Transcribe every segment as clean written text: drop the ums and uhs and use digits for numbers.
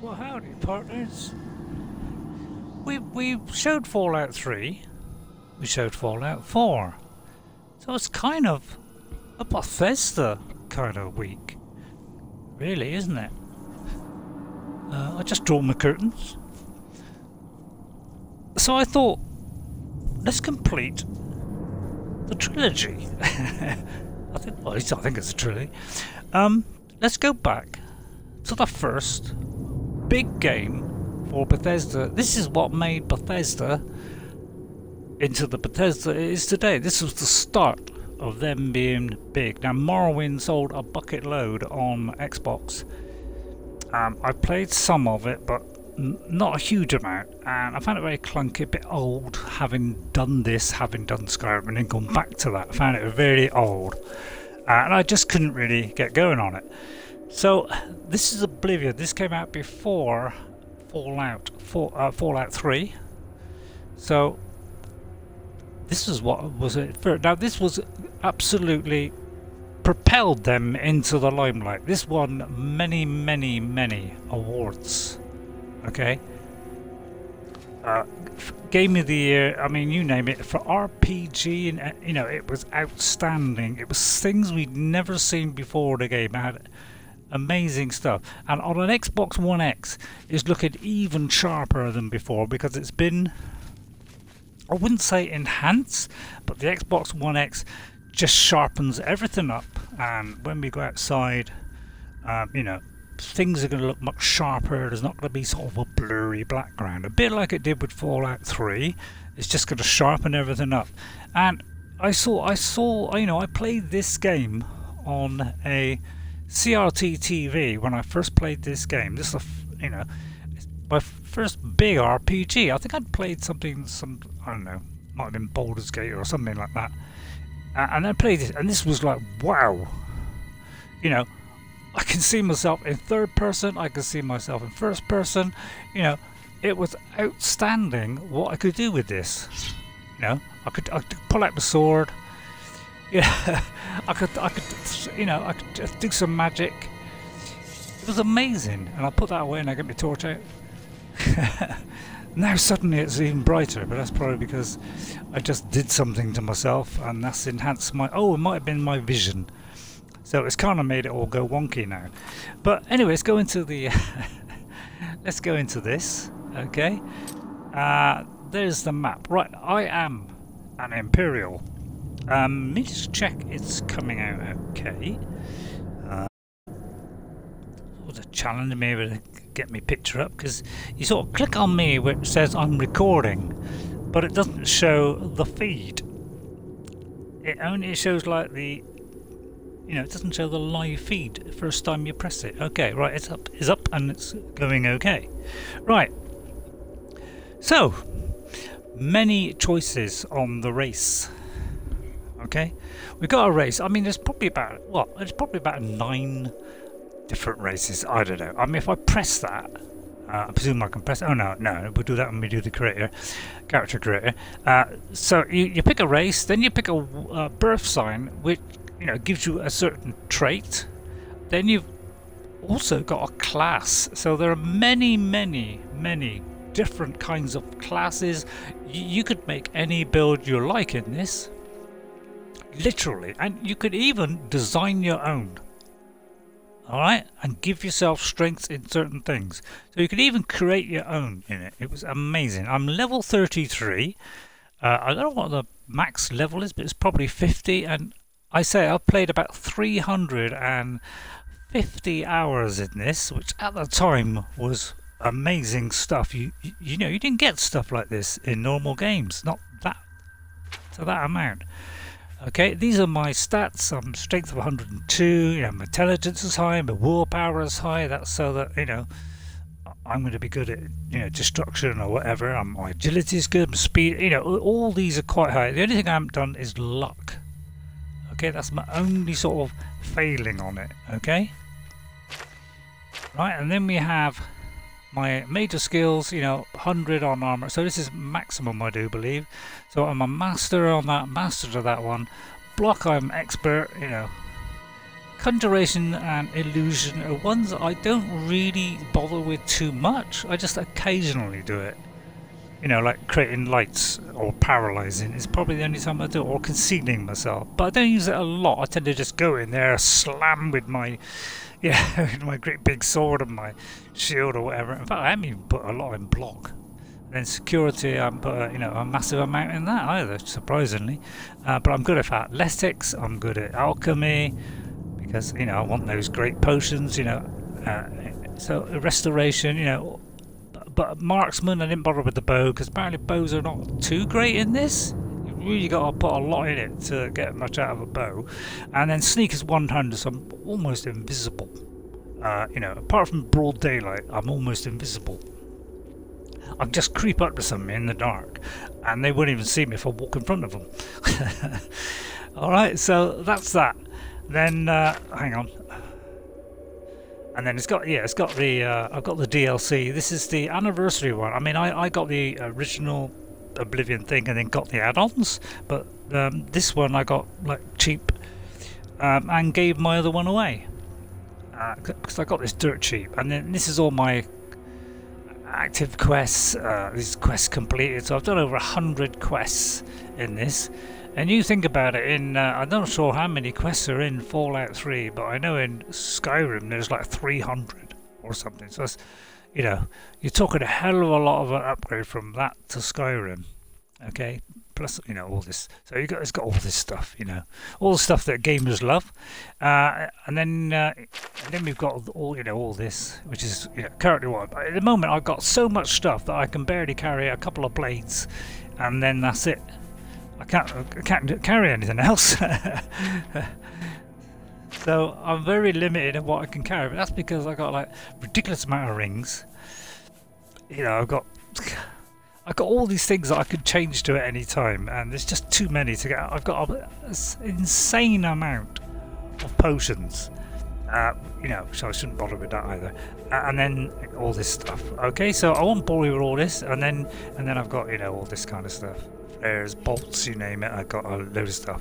Well, howdy, partners. We showed Fallout 3. We showed Fallout 4. So it's kind of a Bethesda kind of week. Really, isn't it? I just drawn the curtains. So I thought, let's complete the trilogy. I think, well, at least I think it's a trilogy. Let's go back to the first big game for Bethesda. This is what made Bethesda into the Bethesda it is today. This was the start of them being big. Now, Morrowind sold a bucket load on Xbox. I played some of it, but not a huge amount, and I found it very clunky, a bit old, having done this, having done Skyrim and then gone back to that. I found it very old, and I just couldn't really get going on it. So this is Oblivion. This came out before Fallout 3. So this is what was it first. Now this was absolutely propelled them into the limelight. This won many awards. Okay, Game of the Year, I mean, you name it, for RPG, and you know, it was outstanding. It was things we'd never seen before. The game had amazing stuff, and on an Xbox One X is looking even sharper than before, because it's been, I wouldn't say enhanced, but the Xbox One X just sharpens everything up, and when we go outside, you know, things are going to look much sharper. There's not going to be sort of a blurry background, a bit like it did with Fallout 3. It's just going to sharpen everything up. And I saw, you know, I played this game on a CRT TV when I first played this game. This is, you know, my first big RPG. I think I'd played something, I don't know, might have been Baldur's Gate or something like that. And I played this, and this was like, wow, you know. I can see myself in third person, I can see myself in first person, you know, it was outstanding what I could do with this. You know, I could pull out my sword, yeah, I could, you know, I could just do some magic. It was amazing, and I put that away and I get my torch out. Now suddenly it's even brighter, but that's probably because I just did something to myself, and that's enhanced my, oh, it might have been my vision. So it's kind of made it all go wonky now. But anyway, let's go into the let's go into this. Okay, there's the map. Right, I am an Imperial. Let me just check it's coming out okay. It's a challenge me to get my picture up, because you sort of click on me which says I'm recording, but it doesn't show the feed. It only shows like the, you know, it doesn't show the live feed first time you press it. Okay, right, it's up and it's going okay. Right, so many choices on the race. Okay, we've got a race. I mean, there's probably about, what, there's probably about 9 different races. I don't know. I mean, if I press that, I presume I can press, oh no, we'll do that when we do the character creator. So you pick a race, then you pick a birth sign, which, you know, gives you a certain trait. Then you've also got a class. So there are many different kinds of classes. You could make any build you like in this, literally, and you could even design your own. All right, and give yourself strengths in certain things. So you could even create your own in it. It was amazing. I'm level 33. I don't know what the max level is, but it's probably 50. And I say I've played about 350 hours in this, which at the time was amazing stuff. You know, you didn't get stuff like this in normal games, not that to that amount. Okay, these are my stats. I'm strength of 102, you know, my intelligence is high, my willpower is high. That's so that, you know, I'm going to be good at, you know, destruction or whatever. My agility is good, my speed, you know, all these are quite high. The only thing I haven't done is luck. Okay, that's my only sort of failing on it. Okay, right, and then we have my major skills, you know, 100 on armor, so this is maximum, I do believe. So I'm a master on that, master to that one. Block, I'm expert, you know, Conjuration and Illusion are ones that I don't really bother with too much. I just occasionally do it. You know, like creating lights or paralysing is probably the only time I do it, or concealing myself. But I don't use it a lot. I tend to just go in there, slam with my, yeah, with my great big sword and my shield or whatever. In fact, I haven't even put a lot in block. Then security, I haven't put a, you know, a massive amount in that either, surprisingly. But I'm good at athletics. I'm good at alchemy because, you know, I want those great potions. You know, so restoration. You know. But marksman, I didn't bother with the bow because apparently bows are not too great in this. You really got to put a lot in it to get much out of a bow. And then sneak is 100, so I'm almost invisible. You know, apart from broad daylight, I'm almost invisible. I can just creep up to somebody in the dark, and they wouldn't even see me if I walk in front of them. All right, so that's that. Then hang on. And then it's got, yeah, it's got the, I've got the DLC. This is the anniversary one. I mean, I got the original Oblivion thing and then got the add-ons, but this one I got, like, cheap, and gave my other one away. Because I got this dirt cheap. And then this is all my active quests, these quests completed. So I've done over 100 quests in this. And you think about it, in I'm not sure how many quests are in Fallout 3, but I know in Skyrim there's like 300 or something. So that's, you know, you're talking a hell of a lot of an upgrade from that to Skyrim. Okay, plus, you know, all this. So you got, it's got all this stuff, you know, all the stuff that gamers love. And then we've got all, you know, all this, which is, you know, currently what. At the moment, I've got so much stuff that I can barely carry a couple of blades, and then that's it. I can't carry anything else. So I'm very limited in what I can carry, but that's because I got like ridiculous amount of rings. You know, I've got all these things that I could change to at any time, and there's just too many to get. I've got an insane amount of potions. You know, so I shouldn't bother with that either. And then all this stuff. Okay, so I won't bore you with all this, and then I've got, you know, all this kind of stuff. There's bolts, you name it. I got a load of stuff.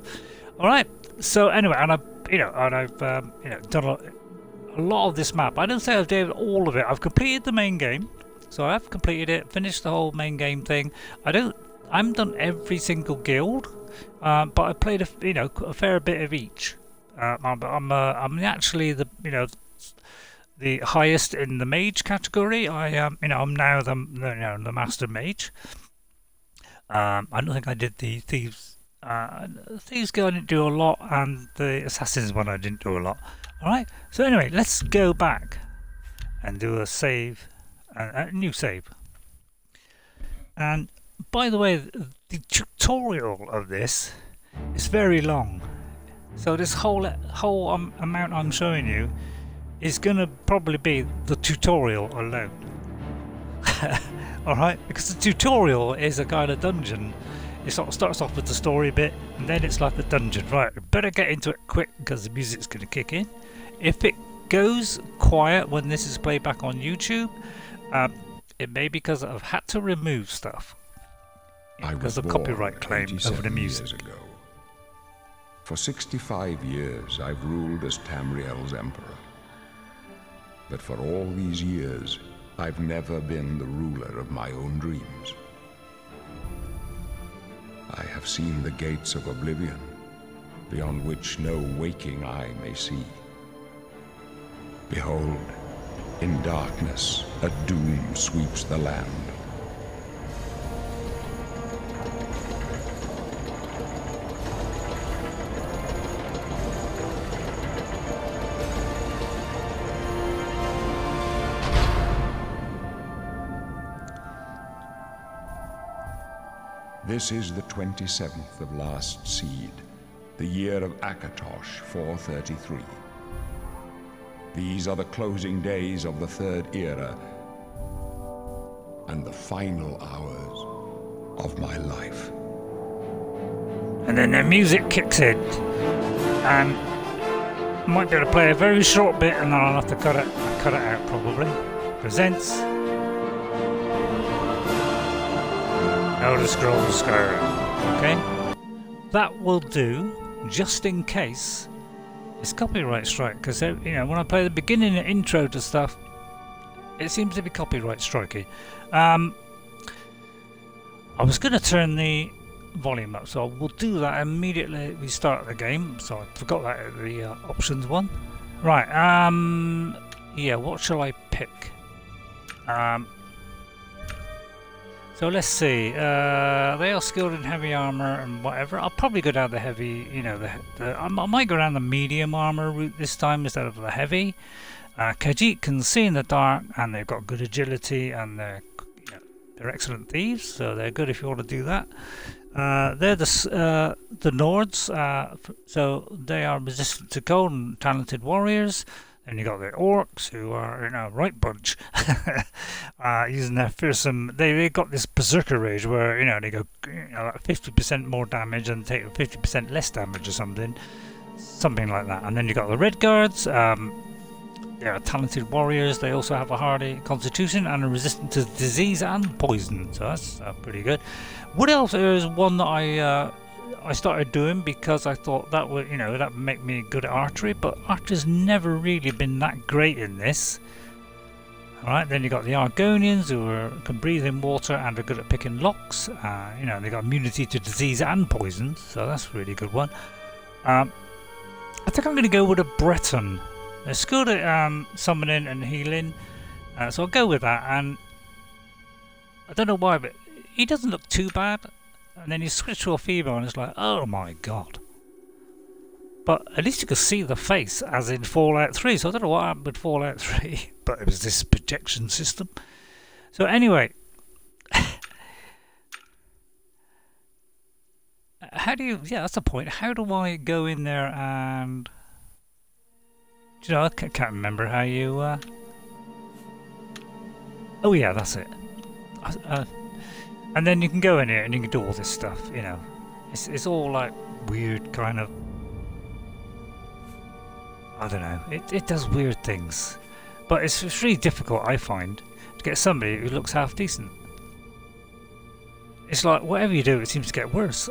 All right. So anyway, and I've done a lot of this map. I didn't say I've done all of it. I've completed the main game, so I have completed it, finished the whole main game thing. I haven't done every single guild, but I played a fair bit of each. I'm actually the highest in the mage category. I'm now the master mage. I don't think I did the Thieves Guild. I didn't do a lot, and the Assassins one I didn't do a lot. All right. So anyway, let's go back and do a save, a new save. And by the way, the tutorial of this is very long, so this whole amount I'm showing you is gonna probably be the tutorial alone. Alright, because the tutorial is a kind of dungeon. It sort of starts off with the story bit, and then it's like the dungeon. Right, better get into it quick because the music's going to kick in. If it goes quiet when this is played back on YouTube, it may be because I've had to remove stuff because of copyright claim over the music. Ago. For 65 years I've ruled as Tamriel's Emperor. But for all these years, I've never been the ruler of my own dreams. I have seen the gates of oblivion, beyond which no waking eye may see. Behold, in darkness, a doom sweeps the land. This is the 27th of last seed, the year of Akatosh 433. These are the closing days of the third era and the final hours of my life. And then the music kicks in, and I might be able to play a very short bit, and then I'll have to cut it out probably. Presents Elder Scrolls Skyrim. Okay, that will do, just in case It's copyright strike, because when I play the beginning and intro to stuff, it seems to be copyright strikey. I was going to turn the volume up, so I will do that immediately we start the game. So I forgot that at the options one. Right, yeah, what shall I pick? So let's see, they are skilled in heavy armor and whatever. I'll probably go down the heavy, I might go down the medium armor route this time instead of the heavy. Khajiit can see in the dark, and they've got good agility, and they're excellent thieves, so they're good if you want to do that. They're the Nords, so they are resistant to cold and talented warriors. And you got the Orcs, who are a right bunch, using their fearsome. They got this berserker rage where they go like 50% more damage and take 50% less damage or something like that. And then you got the Red Guards. They are talented warriors. They also have a hardy constitution and are resistant to disease and poison. So that's pretty good. Wood Elf is one that I started doing because I thought that would, that would make me good at archery, but archery's never really been that great in this. Alright, then you got the Argonians, who can breathe in water and are good at picking locks. They got immunity to disease and poison, so that's a really good one. I think I'm going to go with a Breton. They're skilled at summoning and healing, so I'll go with that. And I don't know why, but he doesn't look too bad. And then you switch to a female and it's like, oh my god. But at least you could see the face, as in Fallout 3. So I don't know what happened with Fallout 3, but it was this projection system. So anyway, how do you, yeah, that's the point. How do I go in there and, I can't remember how you, oh yeah, that's it. And then you can go in here and you can do all this stuff, It's all like weird kind of... I don't know. It does weird things. But it's really difficult, I find, to get somebody who looks half decent. It's like, whatever you do, it seems to get worse.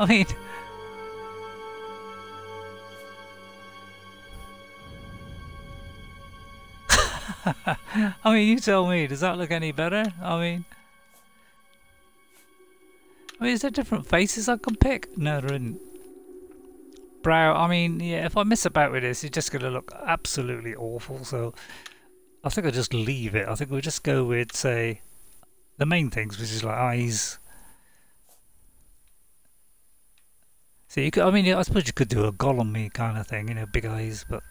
I mean... you tell me, does that look any better? I mean, is there different faces I can pick? No, there isn't. Brow, yeah, if I mess about with this, it's just going to look absolutely awful, so I think I'll just leave it. I think we'll just go with, say, the main things, which is like eyes. So you could, I suppose you could do a golem-y kind of thing, big eyes, but...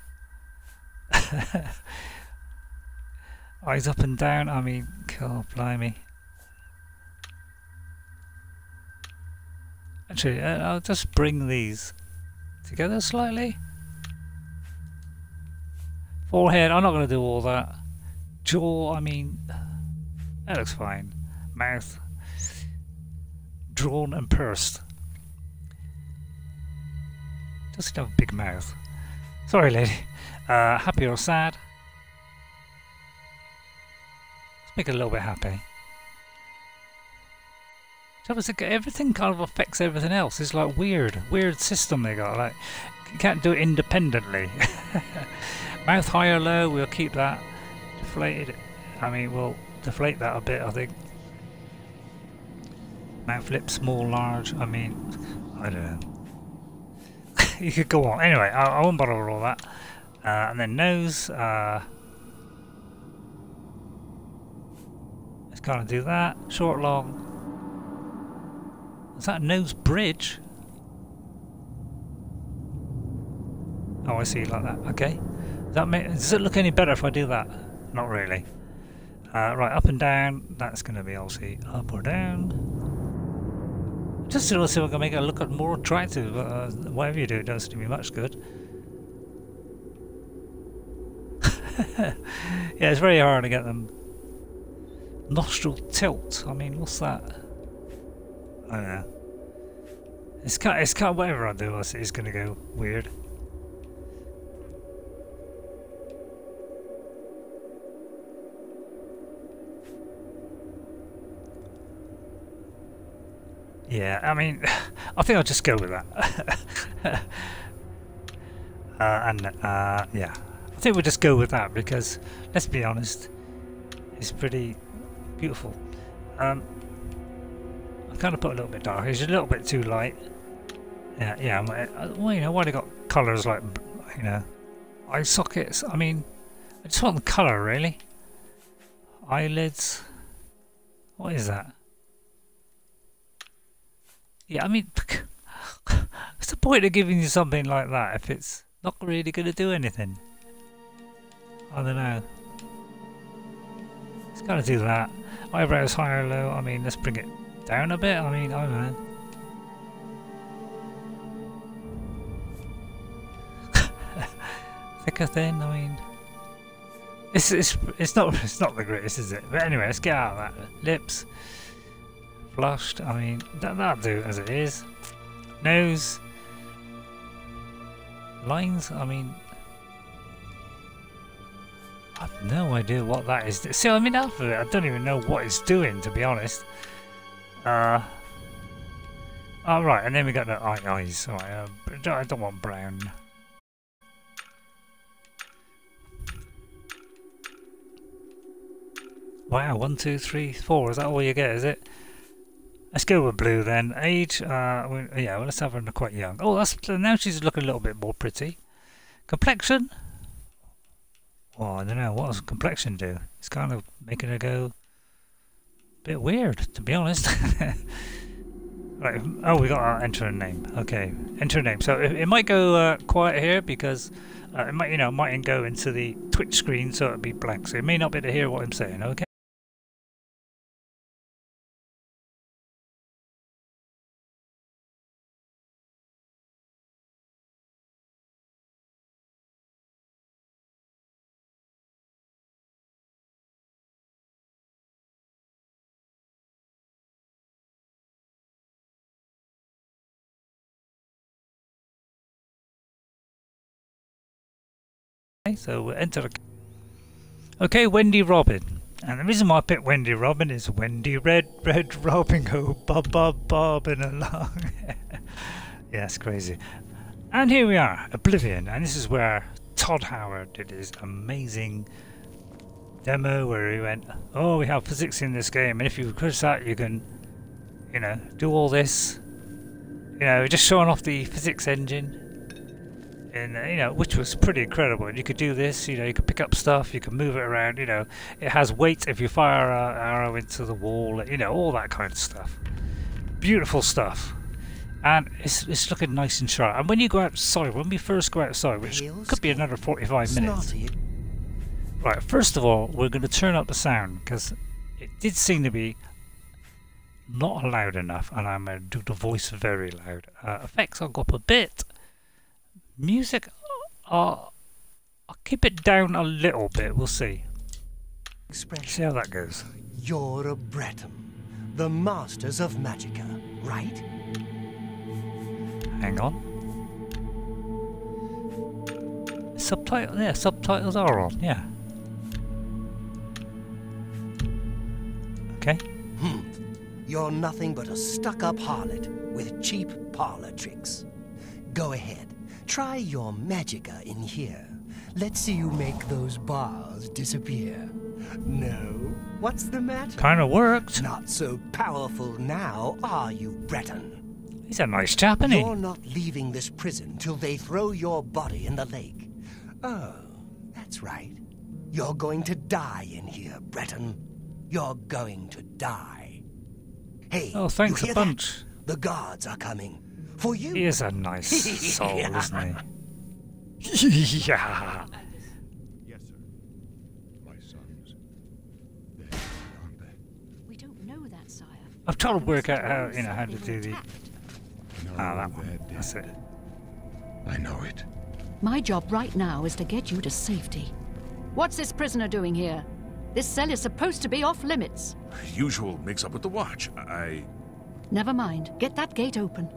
Eyes up and down, God blimey. Actually, I'll just bring these together slightly. Forehead, I'm not going to do all that. Jaw, that looks fine. Mouth, drawn and pursed. Doesn't have a big mouth. Sorry, lady. Happy or sad? Make it a little bit happy. So everything kind of affects everything else. It's like weird system they got. Like you can't do it independently. Mouth high or low, we'll keep that deflated. We'll deflate that a bit, I think. Mouth, lips, small, large. I don't know. You could go on. Anyway, I won't bother with all that. And then nose. Kind of do that. Short, long. Is that a nose bridge? Oh, I see, like that. Okay. Does it look any better if I do that? Not really. Right, up and down. That's going to be obviously up or down. Just to see if I can make it look more attractive. Whatever you do, it doesn't do me much good. Yeah, it's very hard to get them. Nostril tilt. What's that? I don't know. It's kind of whatever I do, it's going to go weird. Yeah, I mean, I think I'll just go with that. Yeah, I think we'll just go with that because, let's be honest, it's pretty beautiful. I kind of put a little bit dark. It's a little bit too light. Yeah, yeah. Well, you know, why they got colours like, you know, eye sockets? I mean, I just want the colour really. Eyelids. What is that? Yeah, I mean, what's the point of giving you something like that if it's not really going to do anything? I don't know. It's going to do that. Eyebrows high or low, I mean, let's bring it down a bit. I mean, I don't know. Thick or thin, I mean, it's not the greatest, is it? But anyway, let's get out of that. Lips. Flushed, I mean, that'll do as it is. Nose. Lines, I mean, I have no idea what that is. See, I mean, half of it, I don't even know what it's doing, to be honest. Alright, and then we got the eyes. All right, I don't want brown. Wow, 1, 2, 3, 4, is that all you get, is it? Let's go with blue then. Age, yeah, well, let's have her quite young. Oh, that's, now she's looking a little bit more pretty. Complexion? Oh, I don't know, what does complexion do? It's kind of making her go a bit weird, to be honest. Right, oh, we got our enter a name. Okay, enter a name. So it might go quiet here because it might, you know, mightn't go into the Twitch screen, so it'll be blank. So you may not be able to hear what I'm saying, okay? So we'll enter. Okay, Wendy Robin. And the reason why I picked Wendy Robin is Wendy Red Robin go bobbing along. Yeah, it's crazy. And here we are, Oblivion. And this is where Todd Howard did his amazing demo where he went, oh, we have physics in this game. And if you push that, you can, you know, do all this. You know, just showing off the physics engine. And, you know, which was pretty incredible. And you could do this, you know, you could pick up stuff, you could move it around, you know, it has weight if you fire an arrow into the wall, you know, all that kind of stuff. Beautiful stuff. And it's looking nice and sharp. And when you go outside, when we first go outside, which could be another 45 minutes. Right, first of all, we're going to turn up the sound because it did seem to be not loud enough. And I'm going to do the voice very loud. Effects, I'll go up a bit. Music, I'll keep it down a little bit, we'll see. See how that goes. You're a Breton, the masters of magica, right? Hang on. Subtitle, yeah, subtitles are on, yeah. Okay. You're nothing but a stuck-up harlot with cheap parlor tricks. Go ahead. Try your magica in here. Let's see you make those bars disappear. No? What's the matter? Kinda worked. Not so powerful now, are you, Breton? He's a nice chap, isn't he? You're not leaving this prison till they throw your body in the lake. Oh, that's right. You're going to die in here, Breton. You're going to die. Hey, oh, thanks you hear a bunch. That? The guards are coming. For you. He is a nice soul, isn't he? Yeah. Yes, sir. My sons. They aren't there. We don't know that, sire. I've tried to work out how, you know, how to do the. Ah, that one. That's it. I know it. My job right now is to get you to safety. What's this prisoner doing here? This cell is supposed to be off limits. Usual mix up with the watch. I. Never mind. Get that gate open.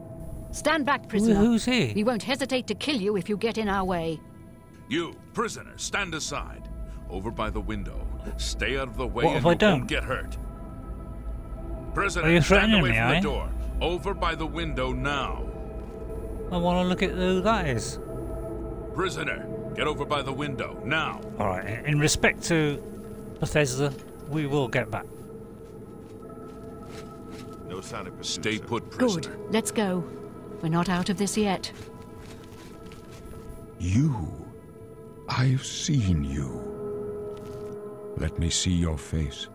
Stand back, prisoner. Who's he? We won't hesitate to kill you if you get in our way. You, prisoner, stand aside. Over by the window. Stay out of the way and you won't get hurt. Prisoner, stand away from the door. Over by the window now. I want to look at who that is. Prisoner, get over by the window now. All right, in respect to Bethesda, we will get back. No sign of pursuit. Stay put, prisoner. Good, let's go. We're not out of this yet. You. I've seen you. Let me see your face.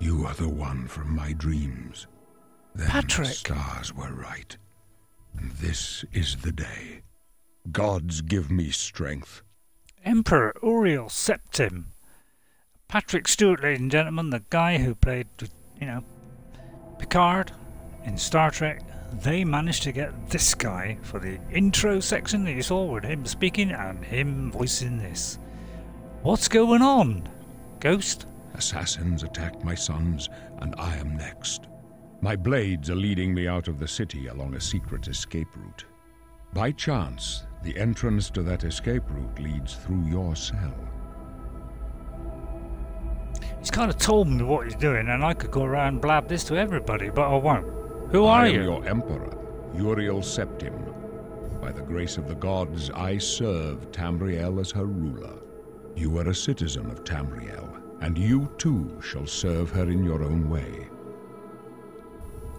You are the one from my dreams. Then Patrick. The stars were right. And this is the day. Gods give me strength. Emperor Uriel Septim. Patrick Stewart, ladies and gentlemen, the guy who played, you know, Picard in Star Trek. They managed to get this guy for the intro section that you saw with him speaking and him voicing this. What's going on? Ghost? Assassins attacked my sons, and I am next. My blades are leading me out of the city along a secret escape route. By chance, the entrance to that escape route leads through your cell. He's kind of told me what he's doing, and I could go around and blab this to everybody, but I won't. Who are you? I am your emperor, Uriel Septim. By the grace of the gods, I serve Tamriel as her ruler. You are a citizen of Tamriel, and you too shall serve her in your own way.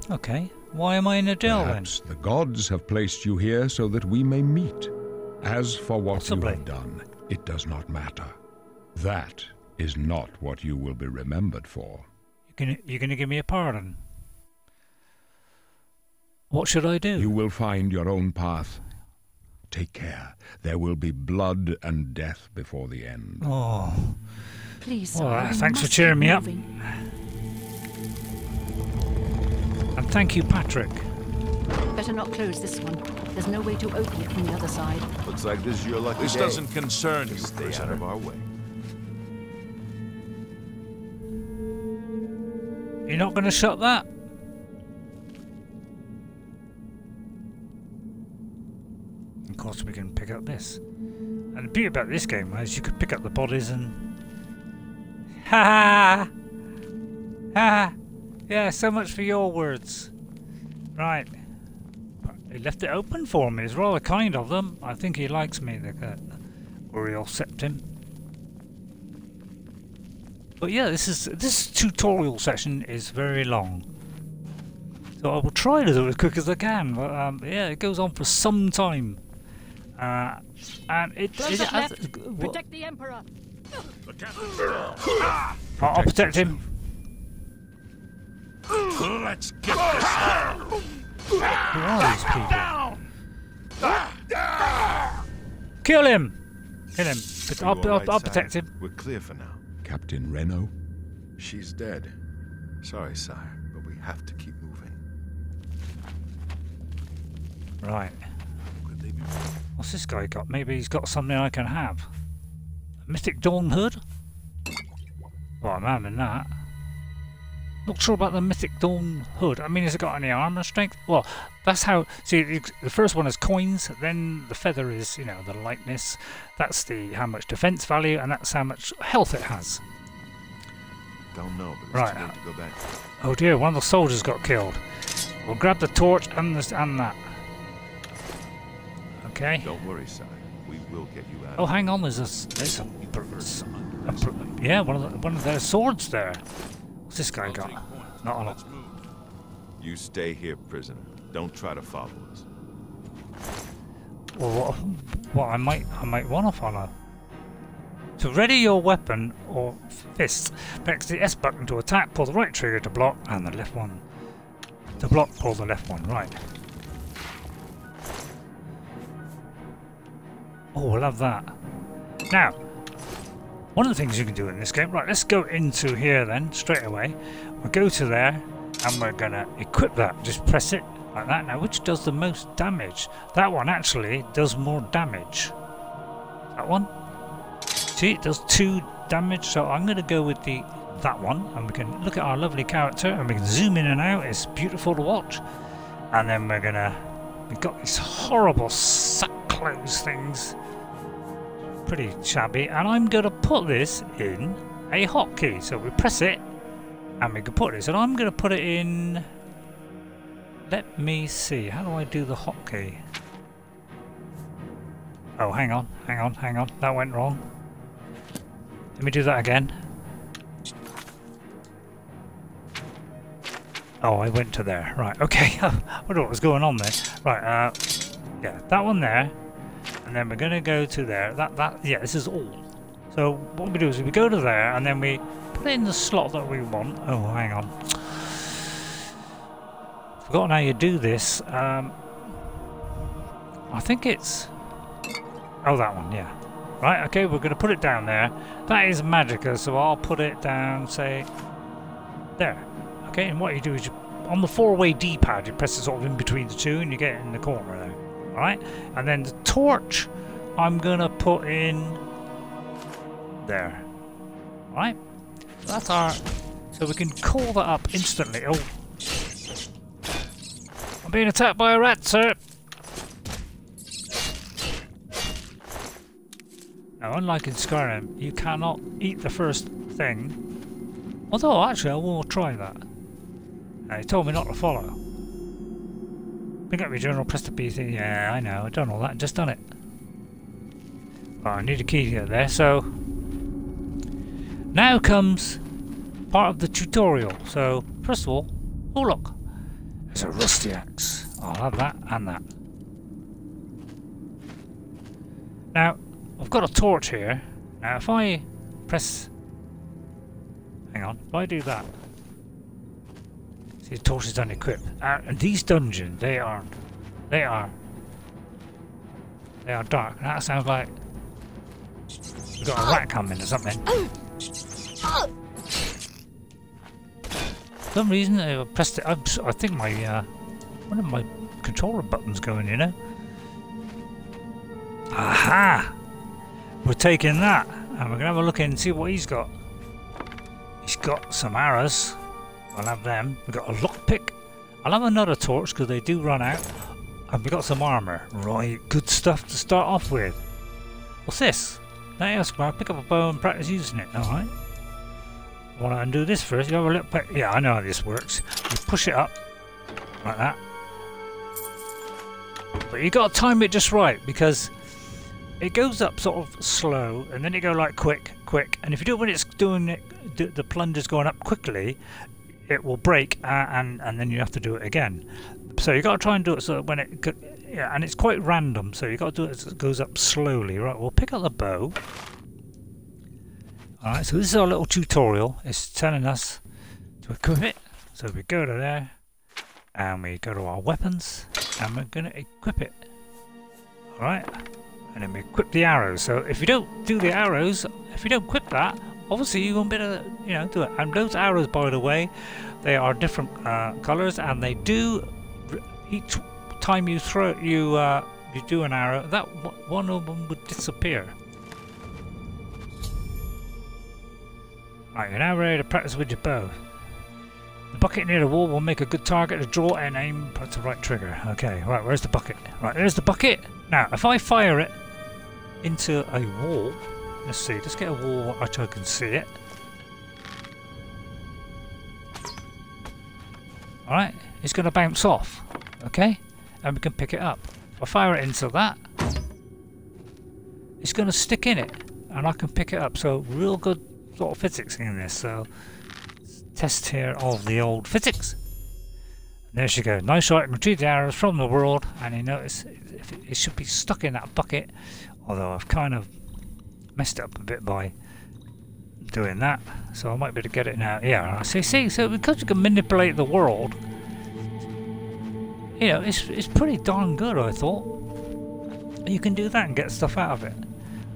Okay, why am I in a jail then? The gods have placed you here so that we may meet. As for what you have done, it does not matter. That is not what you will be remembered for. You're going to give me a pardon? What should I do? You will find your own path. Take care. There will be blood and death before the end. Oh. Please. Well, thanks for cheering me up. And thank you, Patrick. Better not close this one. There's no way to open it from the other side. Looks like this is your lucky day. This doesn't concern you, prisoner. Stay out of our way. You're not going to shut that? Of course, we can pick up this. And the beauty about this game is you could pick up the bodies and... Ha ha! Ha! Yeah, so much for your words. Right. He left it open for me. It's rather kind of them. I think he likes me, the Uriel Septim. But yeah, this tutorial session is very long. So I will try to do it as quick as I can. But yeah, it goes on for some time. And protect the Emperor. I'll protect him. Let's get this. Who are these people? Kill him! Kill him. I'll protect him. We're clear for now. Captain Renault? She's dead. Sorry, sire, but we have to keep moving. Right. What's this guy got? Maybe he's got something I can have. A Mythic Dawn hood? Well, I'm having that. Not sure about the Mythic Dawn hood. I mean, has it got any armor strength? Well, that's how... See, the first one is coins, then the feather is, you know, the lightness. That's the how much defense value, and that's how much health it has. Don't know, but it's too late to go back. Oh dear, one of the soldiers got killed. We'll grab the torch and this and that. Okay. Don't worry, sire. We will get you out. Oh, hang on. There's one of their swords there. What's this guy got? Not on it. You stay here, prisoner. Don't try to follow us. Well, what I might want to follow. To ready your weapon or fist, press the S button to attack. Pull the right trigger to block, and the left one to block. Pull the left one. Right. Oh, I love that. Now. One of the things you can do in this game, right, let's go into here then, straight away. We'll go to there, and we're going to equip that. Just press it like that. Now, which does the most damage? That one actually does more damage. That one. See, it does 2 damage, so I'm going to go with that one. And we can look at our lovely character, and we can zoom in and out. It's beautiful to watch. And then we're going to... We've got these horrible sack-clothes things. Pretty shabby, and I'm going to put this in a hotkey. So we press it, and we can put this. And I'm going to put it in Let me see, how do I do the hotkey? Oh, hang on, that went wrong. Let me do that again. Oh, I went to there, right, okay. I wonder what was going on there. Right, yeah, that one there, and then we're gonna go to there, yeah, this is all. So what we do is we go to there, and then we put in the slot that we want. Oh, hang on. Forgotten how you do this. I think it's... Oh, that one, yeah. Right, okay, we're going to put it down there. That is Magicka, so I'll put it down, say... There. Okay, and what you do is you... On the four-way D-pad, you press it sort of in between the two, and you get it in the corner there. Alright? And then the torch, I'm going to put in... There. Alright? That's our... So we can call that up instantly. Oh. I'm being attacked by a rat, sir! Now, unlike in Skyrim, you cannot eat the first thing. Although, actually, I will try that. Now, he told me not to follow. Pick up your journal, press the B thing. Yeah, I know. I've done all that and just done it. Well, I need a key here, so... Now comes part of the tutorial. So, first of all, oh look, there's a rusty axe. I'll have that and that. Now, I've got a torch here. Now, if I press... Hang on, if I do that... See, the torch is unequipped. And these dungeons, they are... They are dark. That sounds like... We've got a rat coming or something. For some reason I pressed it. I think my one of my controller buttons going, you know. Aha! We're taking that, and we're gonna have a look in and see what he's got. He's got some arrows. I'll have them. We've got a lockpick. I'll have another torch because they do run out. And we got some armor. Right, good stuff to start off with. What's this? Pick up a bow and practice using it. All right. I want to undo this first. You have a little bit. Yeah, I know how this works. You push it up like that, but you got to time it just right because it goes up sort of slow, and then it go like quick. And if you do it when it's doing it, the plunger's going up quickly, it will break, and then you have to do it again. So you got to try and do it so that when it, yeah, and it's quite random. So you got to do it so it goes up slowly, right? We'll pick up the bow. Alright, so this is our little tutorial. It's telling us to equip it. So we go to there, and we go to our weapons, and we're going to equip it. Alright, and then we equip the arrows. So if you don't do the arrows, if you don't equip that, obviously you won't be able to, you know, do it. And those arrows, by the way, they are different colours, and they do, each time you throw, you do an arrow, that one of them would disappear. Right, you're now ready to practice with your bow. The bucket near the wall will make a good target to draw and aim. Press the right trigger. Okay, right, where's the bucket? Right, there's the bucket. Now, if I fire it into a wall, let's see, let's get a wall which I can see it. Alright, it's going to bounce off. Okay, and we can pick it up. If I fire it into that, it's going to stick in it, and I can pick it up. So, real good. Sort of physics in this, so test here of the old physics. And there she goes. Nice shot. Retrieve the arrows from the world, and you notice it should be stuck in that bucket. Although I've kind of messed it up a bit by doing that, so I might be able to get it now. Yeah, see. So because you can manipulate the world, you know, it's pretty darn good. I thought you can do that and get stuff out of it.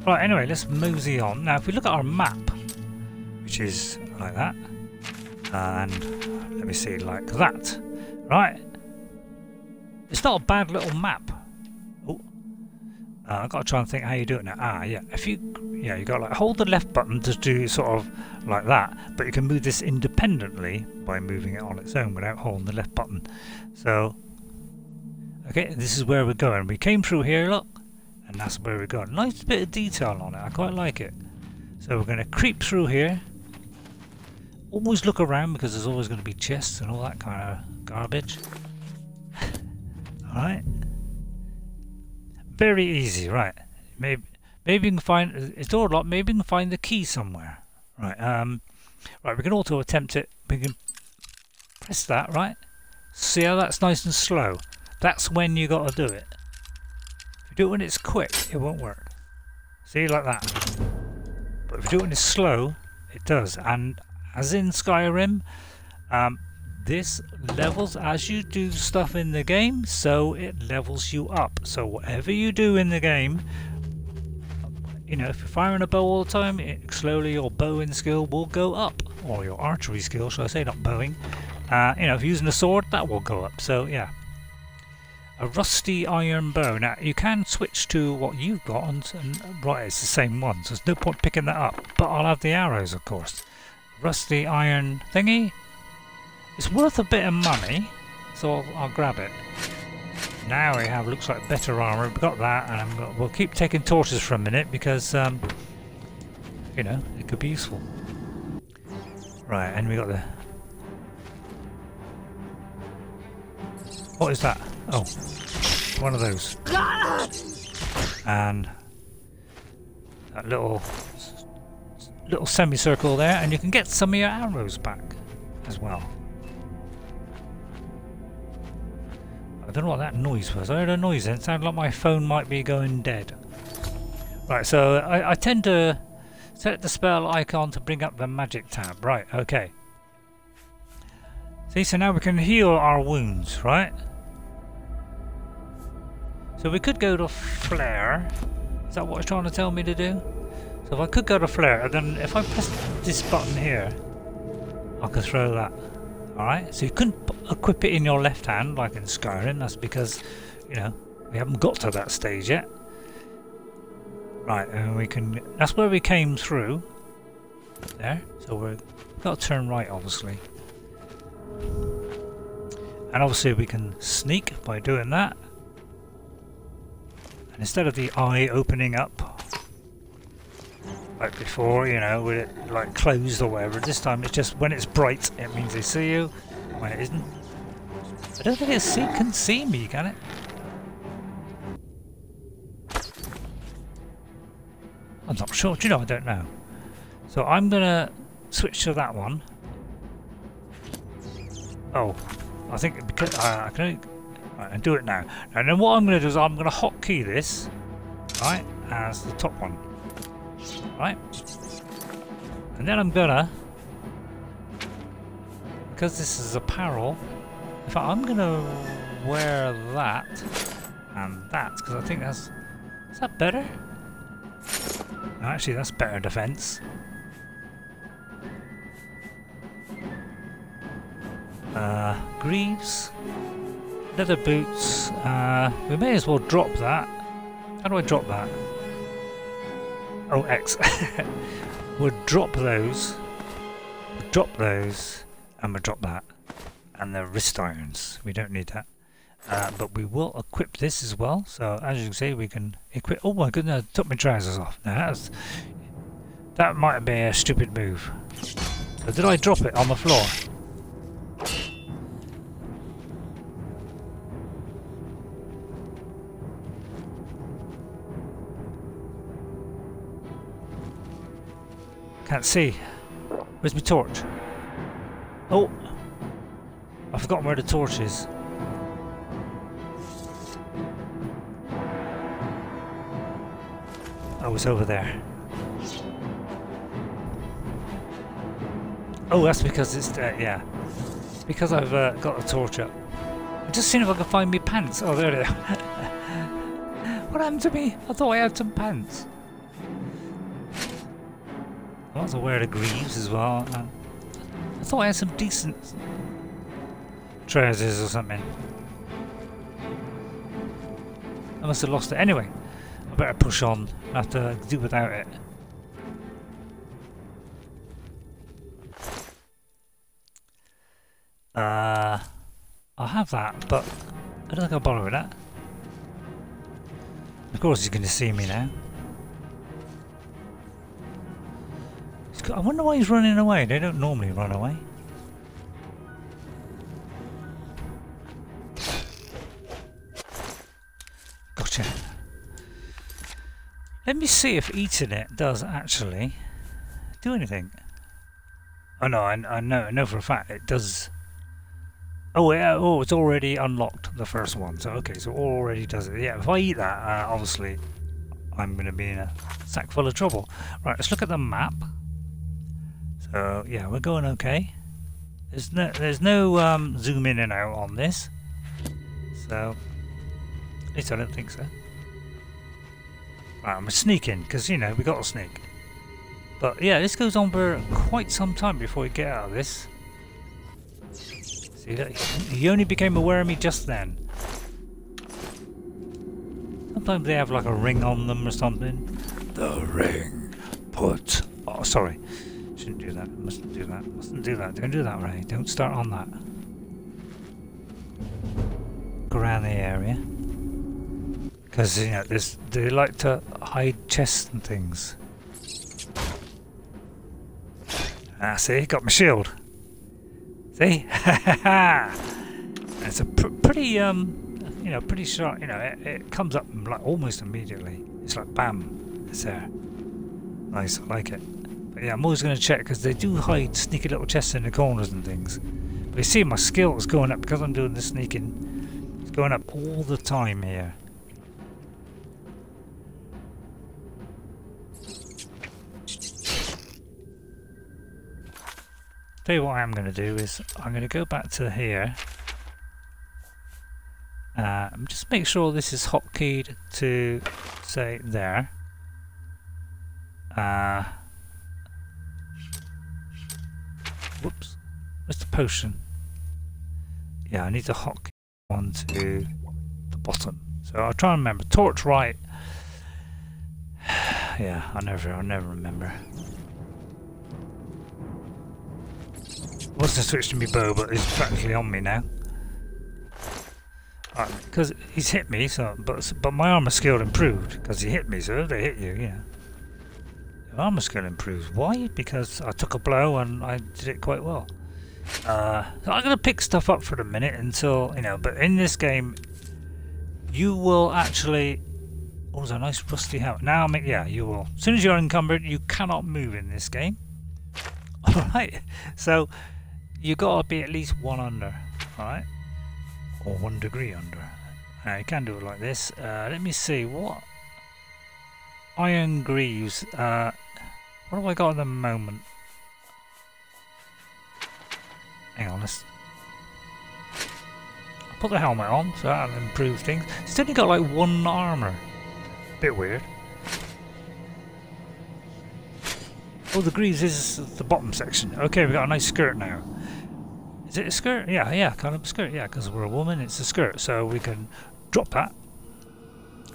Right. Anyway, let's mosey on. Now, if we look at our map. Which is like that, and let me see, like that. Right, it's not a bad little map. Oh, I've got to try and think how you do it now. Ah, yeah, you got to like hold the left button to do sort of like that, but you can move this independently by moving it on its own without holding the left button. So, okay, this is where we're going. We came through here, look, and that's where we're going. Nice bit of detail on it. I quite like it. So we're going to creep through here. Always look around because there's always going to be chests and all that kind of garbage. right? Very easy, right? Maybe you can find it's door locked. Maybe you can find the key somewhere, right? Right, we can auto attempt it. We can press that, right? See how that's nice and slow? That's when you gotta do it. If you do it when it's quick, it won't work. See, like that. But if you do it when it's slow, it does. And as in Skyrim, this levels as you do stuff in the game, so it levels you up. So whatever you do in the game, you know, if you're firing a bow all the time, slowly your bowing skill will go up. Or your archery skill, should I say, not bowing. You know, if you're using a sword, that will go up. So, yeah. A rusty iron bow. Now, you can switch to what you've got, and right, it's the same one. So there's no point picking that up. But I'll have the arrows, of course. Rusty iron thingy. It's worth a bit of money, so I'll grab it. Now we have, looks like, better armour. We've got that, and we'll keep taking torches for a minute because, you know, it could be useful. Right, and we got the... What is that? Oh, one of those. And that little semicircle there, and you can get some of your arrows back as well. I don't know what that noise was. I heard a noise and it sounded like my phone might be going dead. Right, so I tend to set the spell icon to bring up the magic tab. Right, okay. See, so now we can heal our wounds, right? So we could go to flare. Is that what it's trying to tell me to do? So if I could go to flare, then if I press this button here, I could throw that. Alright, so you couldn't equip it in your left hand like in Skyrim. That's because, you know, we haven't got to that stage yet. Right, and we can... That's where we came through. There. So we've got to turn right, obviously. And obviously we can sneak by doing that. And instead of the eye opening up, like before, you know, with it like closed or whatever, this time it's just when it's bright it means they see you, when it isn't. I don't think it can see me, can it? I'm not sure, do you know, I don't know. So I'm gonna switch to that one. Oh, I think because I can only, right, and do it now. And then what I'm gonna do is I'm gonna hotkey this, right, as the top one. Right, and then I'm gonna, because this is apparel, in fact I'm gonna wear that and that, because I think that's, is that better? No, actually that's better defense. Greaves, leather boots, we may as well drop that. How do I drop that? Oh, X. We'll drop those. We'll drop those. And we'll drop that. And the wrist irons. We don't need that. But we will equip this as well. So, as you can see, we can equip... Oh my goodness, I took my trousers off. Now, that might have been a stupid move. Or did I drop it on the floor? Can't see. Where's my torch? Oh! I've forgotten where the torch is. Oh, it's over there. Oh, that's because it's there, yeah. Because I've got the torch up. I'm just seeing if I can find me pants. Oh, there they are. What happened to me? I thought I had some pants. I was aware of the greaves as well. I thought I had some decent trousers or something. I must have lost it. Anyway, I better push on. I have to do without it. I'll have that, but I don't think I'll bother with that. Of course he's going to see me now. I wonder why he's running away. They don't normally run away. picture. Let me see if eating it does actually do anything. Oh no, I know for a fact it does. Oh, yeah, oh, it's already unlocked the first one. So okay, so it already does it. Yeah, if I eat that, obviously I'm going to be in a sack full of trouble. Right, let's look at the map. So yeah, we're going okay. There's no zoom in and out on this. So at least I don't think so. I'm sneaking because, you know, we got to sneak. But yeah, this goes on for quite some time before we get out of this. See, that he only became aware of me just then. Sometimes they have like a ring on them or something. The ring put... Oh, sorry. Shouldn't do that. Mustn't do that. Mustn't do that. Don't do that, Ray. Don't start on that. Granny area. Because, you know, they like to hide chests and things. Ah, see? Got my shield. See? It's a pretty sharp, you know, it comes up like almost immediately. It's like, bam, it's there. Nice, I like it. But yeah, I'm always going to check because they do hide sneaky little chests in the corners and things. But you see my skill is going up because I'm doing the sneaking. It's going up all the time here. Tell you what I'm going to do is I'm going to go back to here. Just make sure this is hotkeyed to, say, there. Whoops. Where's the potion? Yeah, I need to hotkey one to the bottom. So I'll try and remember. Torch right. Yeah, I'll never remember. I was going to switch to me bow, but it's practically on me now. Because he's hit me, so but my armor skill improved because he hit me. So if they hit you, yeah. The armor skill improves. Why? Because I took a blow and I did it quite well. So I'm going to pick stuff up for the minute until you know. But in this game, you will actually. Oh, there's a nice rusty helmet. Now, yeah, you will. As soon as you're encumbered, you cannot move in this game. All right, so. You gotta be at least one under, alright? Or 1 degree under. Now you can do it like this. Let me see, what? Iron Greaves. What have I got at the moment? Hang on, let's... I'll put the helmet on, so that'll improve things. It's only got like 1 armour. Bit weird. Oh, the Greaves is the bottom section. Okay, we've got a nice skirt now. Is it a skirt? Yeah, yeah, kind of a skirt. Yeah, because we're a woman, it's a skirt. So we can drop that,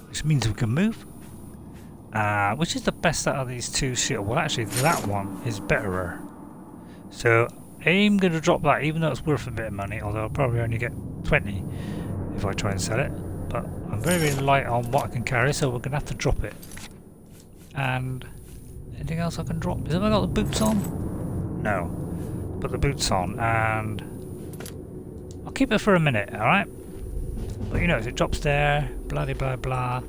which means we can move. Which is the best out of these two shields? Well, actually, that one is betterer. So I'm going to drop that, even though it's worth a bit of money, although I'll probably only get 20 if I try and sell it. But I'm very light on what I can carry, so we're going to have to drop it. And... anything else I can drop? Is it I got the boots on? No. Put the boots on and I'll keep it for a minute, alright? But you know, it drops there, blah de blah blah.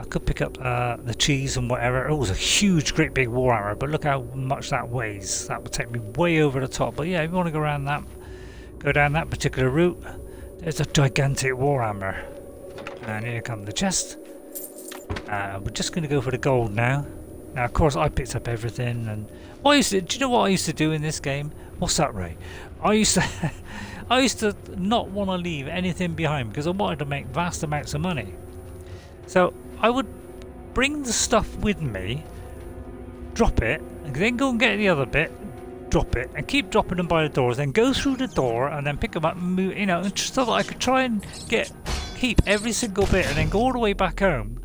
I could pick up the cheese and whatever. Oh, it was a huge great big war armor, but look how much that weighs. That would take me way over the top. But yeah, if you want to go around that, go down that particular route, there's a gigantic war armor. And here come the chest. We're just gonna go for the gold now. Now, of course, I picked up everything, and well, do you know what I used to do in this game? What's that, Ray? I used to, I used to not want to leave anything behind because I wanted to make vast amounts of money. So I would bring the stuff with me, drop it, and then go and get the other bit, drop it, and keep dropping them by the doors. Then go through the door and then pick them up, and move, you know, so that I could try and keep every single bit, and then go all the way back home.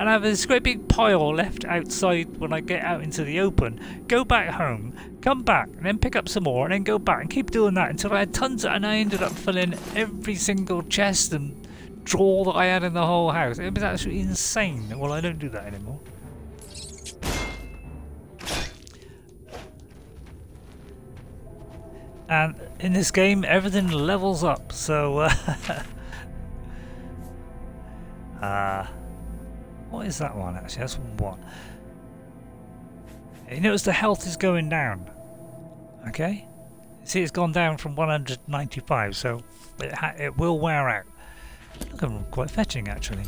And I have this great big pile left outside when I get out into the open, go back home, come back, and then pick up some more, and then go back and keep doing that until I had tons of, and I ended up filling every single chest and drawer that I had in the whole house. It was actually insane. Well, I don't do that anymore. And in this game, everything levels up, so What is that one, actually? That's one. You notice the health is going down. Okay? See, it's gone down from 195, so it will wear out. Looking quite fetching, actually.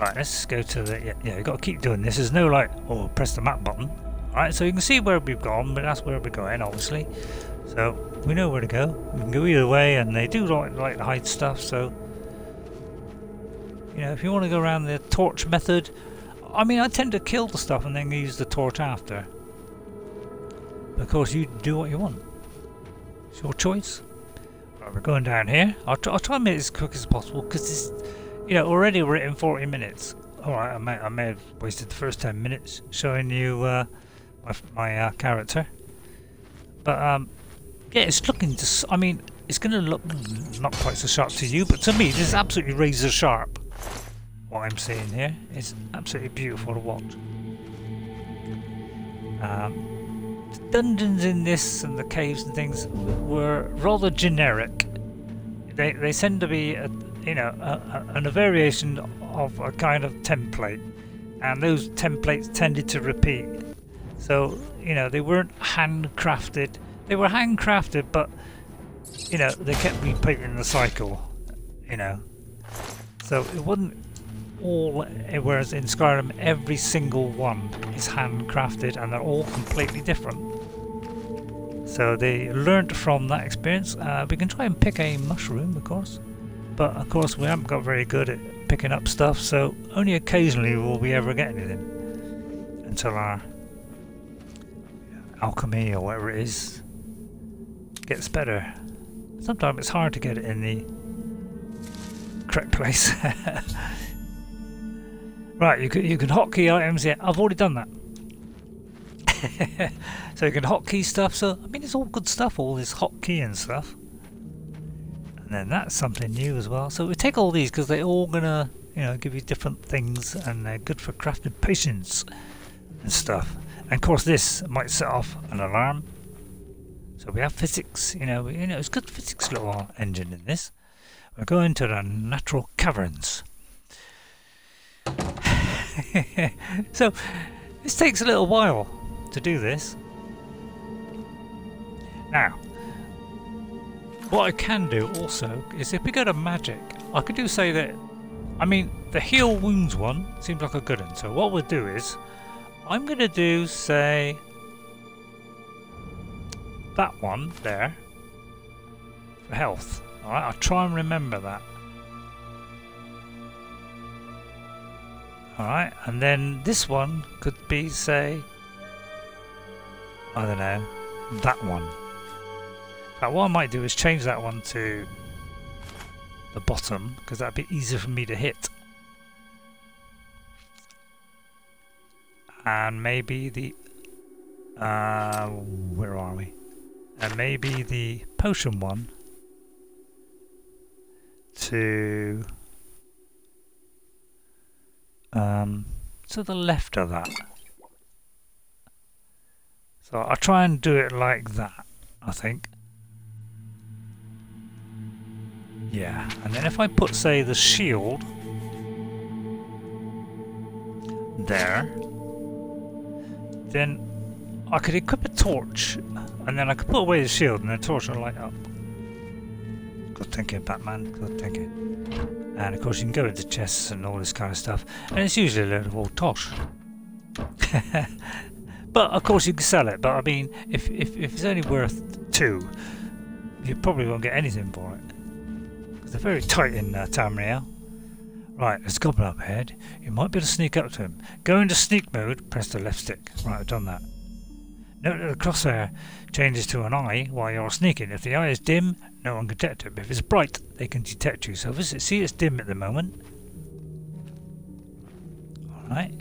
Right, let's go to the... Yeah, you've got to keep doing this. There's no, like... Oh, press the map button. Alright, so you can see where we've gone, but that's where we're going, obviously. So, we know where to go. We can go either way, and they do like to hide stuff, so... You know, if you want to go around the torch method... I mean, I tend to kill the stuff and then use the torch after. Of course, you do what you want. It's your choice. Right, we're going down here. I'll try and make it as quick as possible, because this... You know, already we're in 40 minutes. Alright, I may have wasted the first 10 minutes showing you my character. But, yeah, it's looking just... I mean, it's going to look not quite so sharp to you, but to me, this is absolutely razor sharp. What I'm seeing here is absolutely beautiful to watch. The dungeons in this and the caves and things were rather generic. They tend to be... you know, a variation of a kind of template, and those templates tended to repeat. So, you know, they weren't handcrafted. They were handcrafted, but, you know, they kept repeating the cycle, you know. So it wasn't all, whereas in Skyrim, every single one is handcrafted, and they're all completely different. So they learnt from that experience. We can try and pick a mushroom, of course. But of course we haven't got very good at picking up stuff, so only occasionally will we ever get anything until our alchemy or whatever it is gets better. Sometimes it's hard to get it in the correct place. Right, you can hotkey items. Yeah, I've already done that. So you can hotkey stuff. So I mean, it's all good stuff, all this hotkey and stuff. And then that's something new as well. So we take all these because they're all gonna, you know, give you different things, and they're good for crafted potions and stuff. And of course, this might set off an alarm. So we have physics, you know. You know, it's good physics little engine in this. We're going to the natural caverns. So this takes a little while to do this. Now. What I can do also is if we go to magic, I could do say that, I mean, the heal wounds one seems like a good one. So what we'll do is, I'm going to do, say, that one there for health. Alright, I'll try and remember that. Alright, and then this one could be, say, I don't know, that one. What I might do is change that one to the bottom, because that'd be easier for me to hit. And maybe the... where are we? And maybe the potion one to... to the left of that. So I'll try and do it like that, I think. Yeah, and then if I put, say, the shield there, then I could equip a torch, and then I could put away the shield, and the torch will light up. Good thinking, Batman. Good thinking. And of course, you can go into chests and all this kind of stuff, and it's usually a load of old tosh. But of course, you can sell it. But I mean, if it's only worth 2, you probably won't get anything for it. They're very tight in Tamriel. Right, there's a goblin up ahead. You might be able to sneak up to him. Go into sneak mode, press the left stick. Right, I've done that. Note that the crosshair changes to an eye while you're sneaking. If the eye is dim, no one can detect it. But if it's bright, they can detect you. So see, it's dim at the moment. Alright.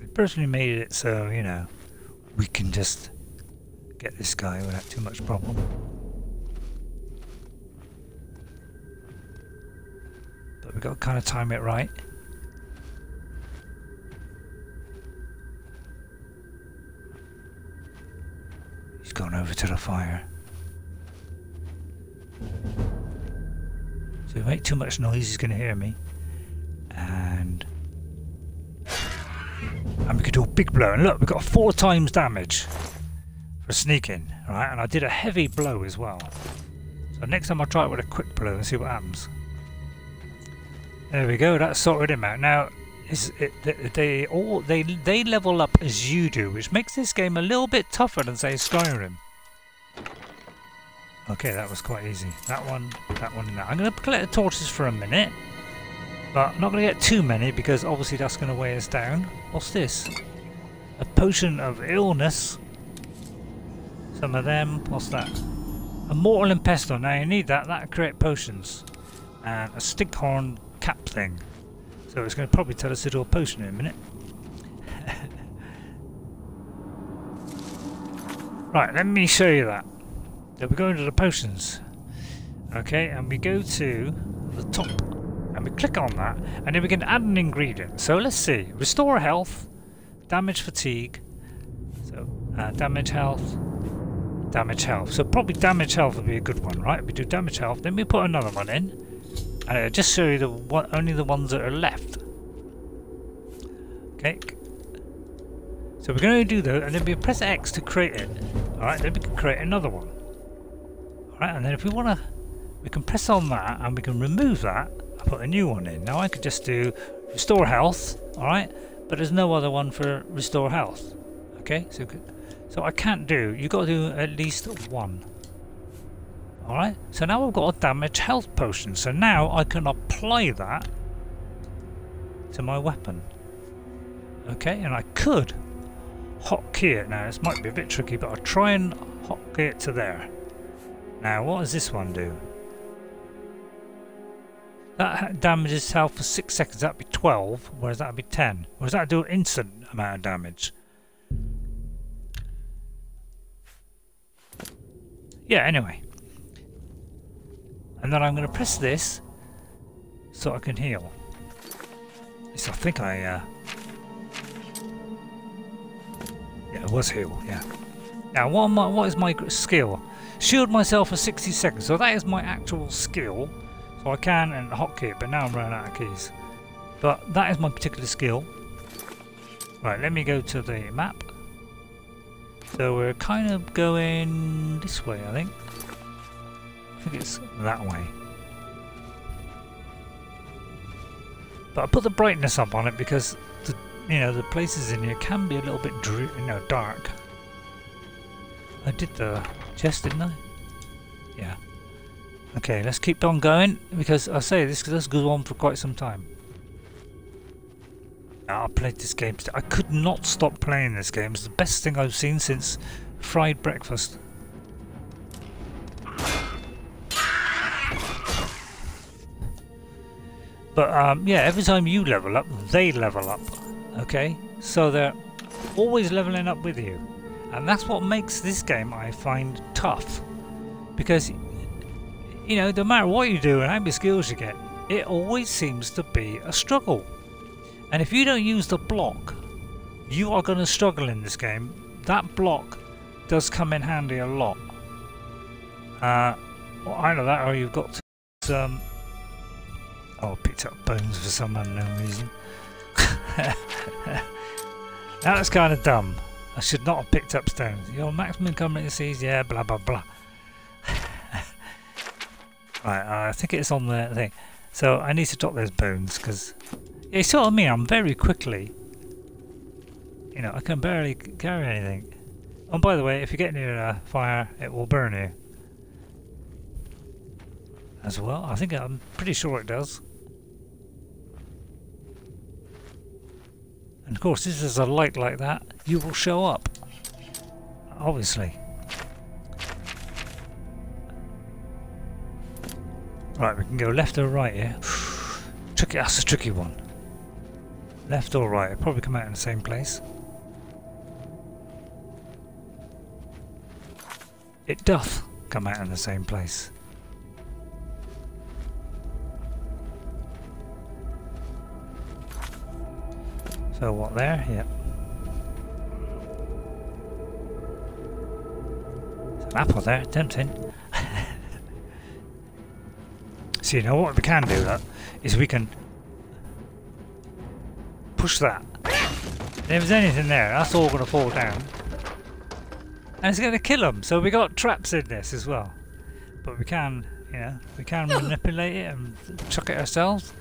We personally made it so, you know, we can just get this guy without too much problem. We've got to kind of time it right. He's gone over to the fire. So if I make too much noise, he's going to hear me. And we could do a big blow. And look, we got 4 times damage for sneaking, right? And I did a heavy blow as well. So next time I'll try it with a quick blow and see what happens. There we go. That sorted him out. Now, they level up as you do, which makes this game a little bit tougher than, say, Skyrim. Okay, that was quite easy. That one, and that. I'm going to collect the torches for a minute. But I'm not going to get too many because obviously that's going to weigh us down. What's this? A potion of illness. Some of them. What's that? A mortal and pestle. Now you need that. That'll create potions. And a stinkhorn cap thing. So it's going to probably tell us to do a potion in a minute. Right, let me show you that. Then we go into the potions. Okay, and we go to the top. And we click on that, and then we can add an ingredient. So let's see. Restore health, damage fatigue, so damage health, damage health. So probably damage health would be a good one, right? We do damage health, then we put another one in, and it'll just show you the one, only the ones that are left. Okay. So we're going to do those, and then we press X to create it. All right, then we can create another one. All right, and then if we want to, we can press on that, and we can remove that. I put a new one in. Now I could just do restore health, alright, but there's no other one for restore health. Okay, so I can't do, you've got to do at least one. Alright, so now I've got a damage health potion, so now I can apply that to my weapon. Okay, and I could hotkey it. Now this might be a bit tricky, but I'll try and hotkey it to there. Now what does this one do? That damages health for 6 seconds, that'd be 12, whereas that'd be 10. Whereas that'd do an instant amount of damage. Yeah, anyway. And then I'm going to press this so I can heal. At least I think I... Yeah, it was heal, yeah. Now, what is my skill? Shield myself for 60 seconds, so that is my actual skill. So I can and hotkey it, but now I'm running out of keys. But that is my particular skill. Right, let me go to the map. So we're kind of going this way, I think. I think it's that way. But I put the brightness up on it because the, you know, the places in here can be a little bit dark. I did the chest, didn't I? Yeah. Okay, let's keep on going, because I say this goes on for quite some time. I played this game. I could not stop playing this game. It's the best thing I've seen since fried breakfast. But yeah, every time you level up, they level up. Okay, so they're always leveling up with you, and that's what makes this game, I find, tough, because you know, no matter what you do and how many skills you get, it always seems to be a struggle. And if you don't use the block, you are going to struggle in this game. That block does come in handy a lot. Well, either that or you've got to... oh, I picked up bones for some unknown reason. That's kind of dumb. I should not have picked up stones. Your maximum combat sees, yeah, blah, blah, blah. Right, I think it's on the thing. So I need to drop those bones because you saw what I mean. I'm very quickly. You know, I can barely carry anything. And by the way, if you get near a fire, it will burn you. As well, I think I'm pretty sure it does. And of course, if there's a light like that, you will show up. Obviously. Right, we can go left or right here. Tricky, that's a tricky one. Left or right, it'll probably come out in the same place. It doth come out in the same place. So what there? Yep. There's an apple there, tempting. So you know what we can do that is we can push that. And if there's anything there, that's all going to fall down. And it's going to kill them. So we got traps in this as well. But we can, you know, we can manipulate it and chuck it ourselves.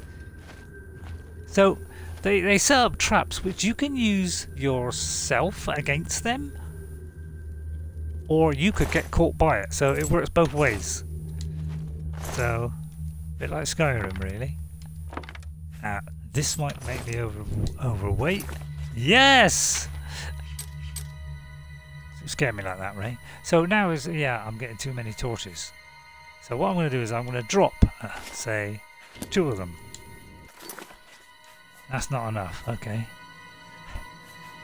So they set up traps which you can use yourself against them, or you could get caught by it. So it works both ways. So a bit like Skyrim, really. Now this might make me overweight. Yes. It scared me like that, right? So now is I'm getting too many torches. So what I'm going to do is I'm going to drop, say, 2 of them. That's not enough, okay.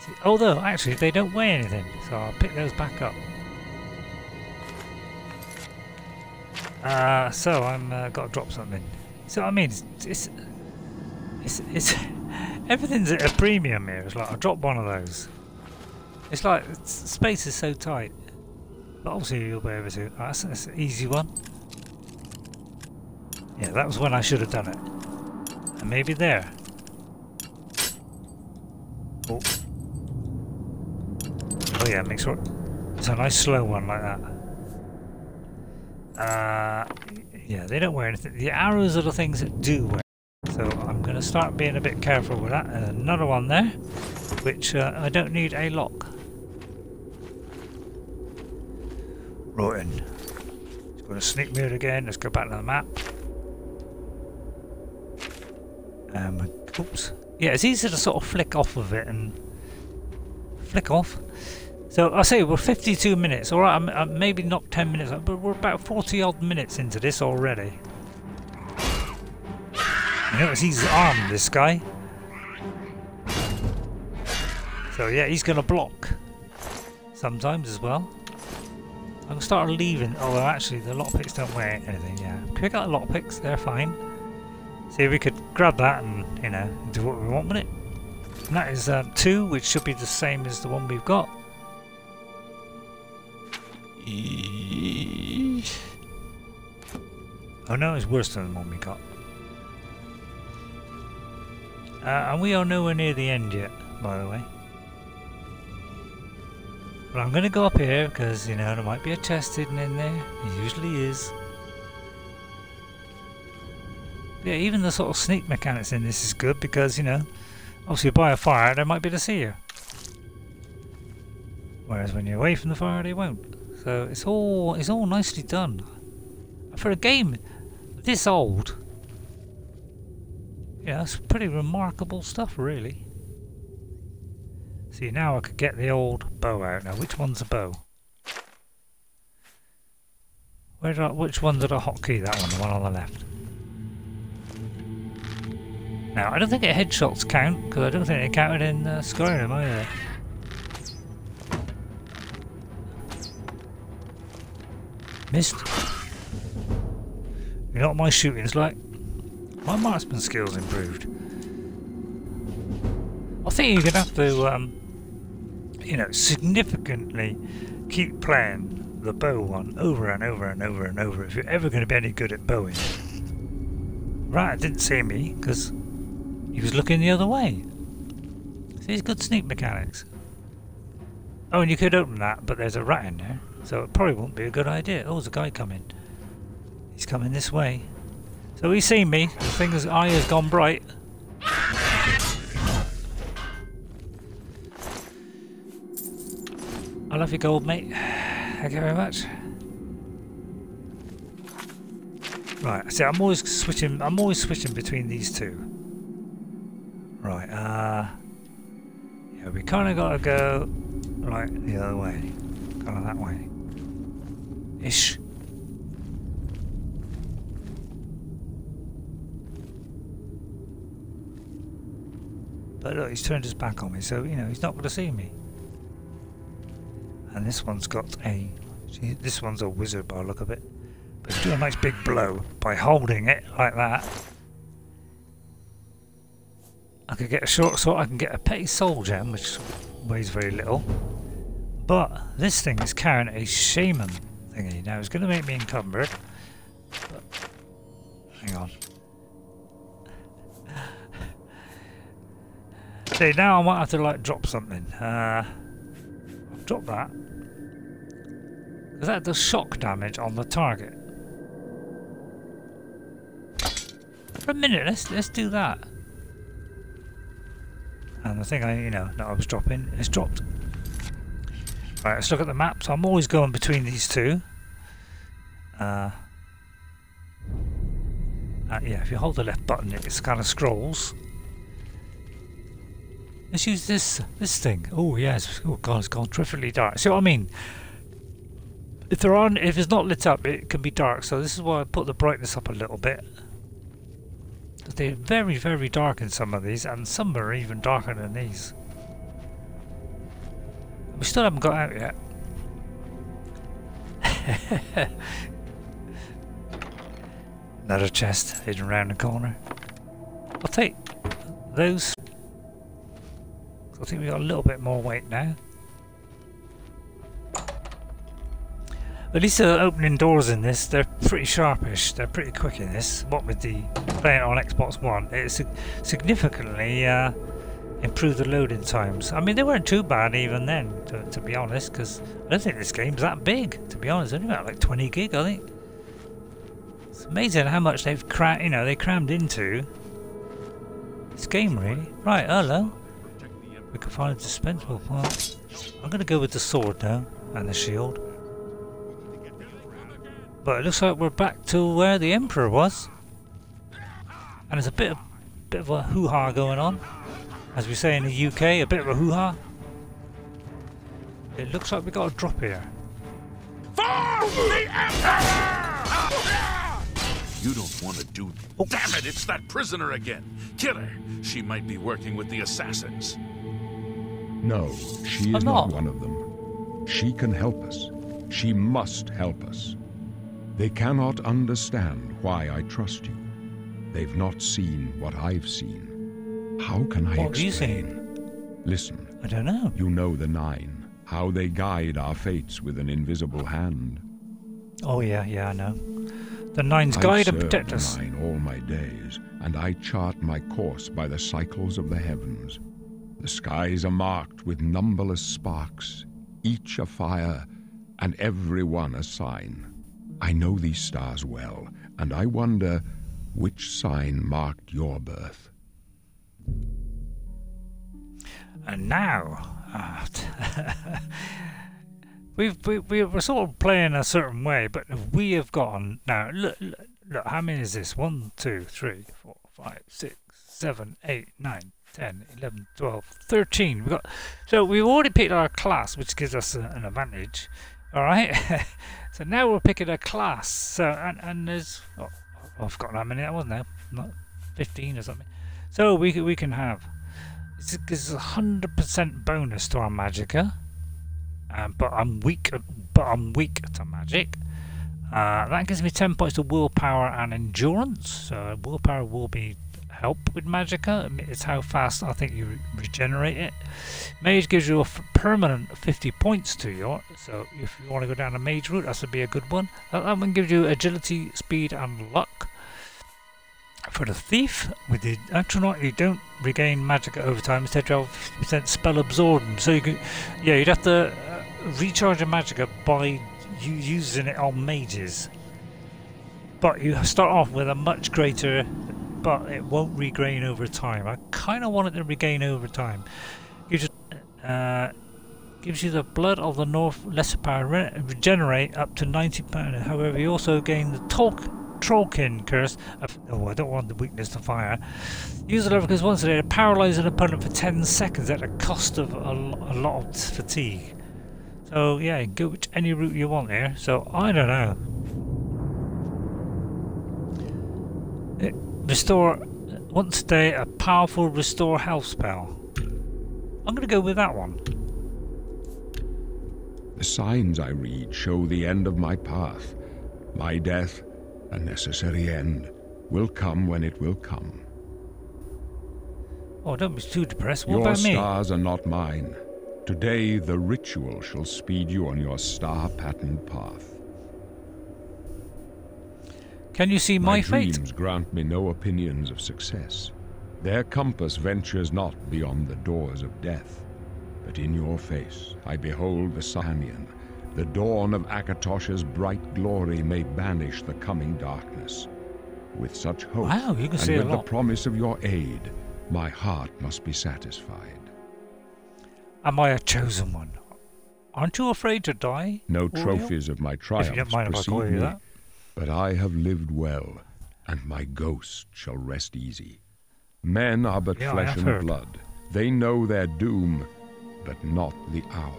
See, although, actually, they don't weigh anything, so I'll pick those back up. So I've got to drop something. So I mean, it's everything's at a premium here. It's like I dropped one of those. It's like space is so tight. But obviously you'll be able to. Oh, that's an easy one. Yeah, that was when I should have done it. And maybe there. Oh. Oh yeah, make sure it's a nice slow one like that. Yeah, they don't wear anything. The arrows are the things that do wear. So I'm going to start being a bit careful with that. And another one there, which I don't need a lock. Rotten. It's going to sneak me out again. Let's go back to the map. Oops. Yeah, it's easy to sort of flick off of it and flick off. So I say we're 52 minutes. All right, I'm maybe not 10 minutes, but we're about 40 odd minutes into this already. You notice he's armed, this guy. So yeah, he's going to block sometimes as well. I'm going to start leaving. Oh, actually, the lockpicks don't weigh anything, yeah. Pick up lockpicks, they're fine. See, we could grab that and, you know, do what we want with it. And that is 2, which should be the same as the one we've got. Oh no, it's worse than the one we got. And we are nowhere near the end yet, by the way. But I'm going to go up here because, you know, there might be a chest hidden in there. It usually is. Yeah, even the sort of sneak mechanics in this is good because, you know, obviously by a fire they might be able to see you. Whereas when you're away from the fire they won't. So it's all nicely done. For a game this old, yeah, that's pretty remarkable stuff, really. See, now I could get the old bow out. Now, which one's a bow? Which one did I hotkey? That one, the one on the left. Now, I don't think it headshots count, because I don't think they counted in Skyrim either. Missed. You know what my shooting's like? My marksman skill's improved. I think you're going to have to, you know, significantly keep playing the bow one over and over and over and over if you're ever going to be any good at bowing. Right, didn't see me because he was looking the other way. See, it's good sneak mechanics. Oh, and you could open that, but there's a rat in there, so it probably wouldn't be a good idea. Oh, there's a guy coming. He's coming this way. So he's seen me. His eye has gone bright. I love your gold, mate. Thank you very much. Right, see, I'm always switching between these two. Right, yeah, we kind of got to go right the other way, kind of that way, ish. But look, he's turned his back on me, so you know he's not going to see me. And this one's got a... This one's a wizard by the look of it. But it's doing a nice big blow by holding it like that. I could get a short sword, I can get a petty soul gem, which weighs very little. But this thing is carrying a shaman thingy. Now it's going to make me encumbered. But hang on. Okay, now I might have to like drop something. I've dropped that. Because that does shock damage on the target. For a minute, let's do that. And the thing that I was dropping is dropped. Right, let's look at the map. So I'm always going between these two. Yeah, if you hold the left button, it kind of scrolls. Let's use this thing. Oh yes. Oh god, it's gone terrifically dark. See what I mean? If it's not lit up, it can be dark. So this is why I put the brightness up a little bit. They're very, very dark in some of these, and some are even darker than these. We still haven't got out yet. Another chest hidden around the corner. I'll take those. I think we've got a little bit more weight now. At least the opening doors in this, they're pretty sharpish, they're pretty quick in this. What with the playing on Xbox One, it significantly improved the loading times. I mean, they weren't too bad even then, to be honest, because I don't think this game's that big, to be honest. Only about like 20 gig, I think. It's amazing how much they've crammed into this game, really. Right, hello. We can find a dispensable part. I'm going to go with the sword now, and the shield. But it looks like we're back to where the Emperor was. And there's a bit of a hoo-ha going on. As we say in the UK, a bit of a hoo-ha. It looks like we got a drop here. For the Emperor! You don't want to do... Oh. Damn it, it's that prisoner again. Kill her. She might be working with the assassins. No, she is not one of them. She can help us. She must help us. They cannot understand why I trust you. They've not seen what I've seen. How can I explain? What have you seen? Listen. I don't know. You know the Nine. How they guide our fates with an invisible hand. Oh yeah, I know. The Nine's guide and protect us. I've served the Nine all my days, and I chart my course by the cycles of the heavens. The skies are marked with numberless sparks, each a fire, and every one a sign. I know these stars well, and I wonder which sign marked your birth. And now, we're sort of playing a certain way, but we have gotten now. Look, how many is this? 1, 2, 3, 4, 5, 6, 7, 8, 9, 10, 11, 12, 13. So we've already picked our class, which gives us an advantage. All right. So now we're picking a class. So and there's I've forgotten how many that was now, not 15 or something. So we can have this is 100% bonus to our magicka, but I'm weak to magic. That gives me 10 points to willpower and endurance. So willpower will be help with magicka. It's how fast I think you regenerate it. Mage gives you a permanent 50 points to your, so if you want to go down a mage route, that would be a good one. That one gives you agility, speed and luck. For the thief, with the astronaut, you don't regain magicka over time, instead you have 50% spell absorption. So you could, yeah, you'd have to recharge your magicka by using it on mages. But you start off with a much greater, but it won't regain over time. I kind of want it to regain over time. Gives you the blood of the North lesser power regenerate up to 90%. However, you also gain the Trollkin curse. Oh, I don't want the weakness to fire. Use the level because once a day to paralyze an opponent for 10 seconds at the cost of a lot of fatigue. So yeah, you can go which any route you want here. So I don't know. Restore once a day, a powerful restore health spell. I'm going to go with that one. The signs I read show the end of my path. My death, a necessary end, will come when it will come. Oh, don't be too depressed. What about me? Your stars are not mine. Today, the ritual shall speed you on your star-patterned path. Can you see my fate? My dreams grant me no opinions of success. Their compass ventures not beyond the doors of death. But in your face I behold the Sirenian. The dawn of Akatosh's bright glory may banish the coming darkness. With such hope, wow, you can see and with the promise of your aid, my heart must be satisfied. Am I a chosen one? Aren't you afraid to die? No trophies of my triumphs precede me, but I have lived well, and my ghost shall rest easy. Men are but flesh and blood. They know their doom, but not the hour.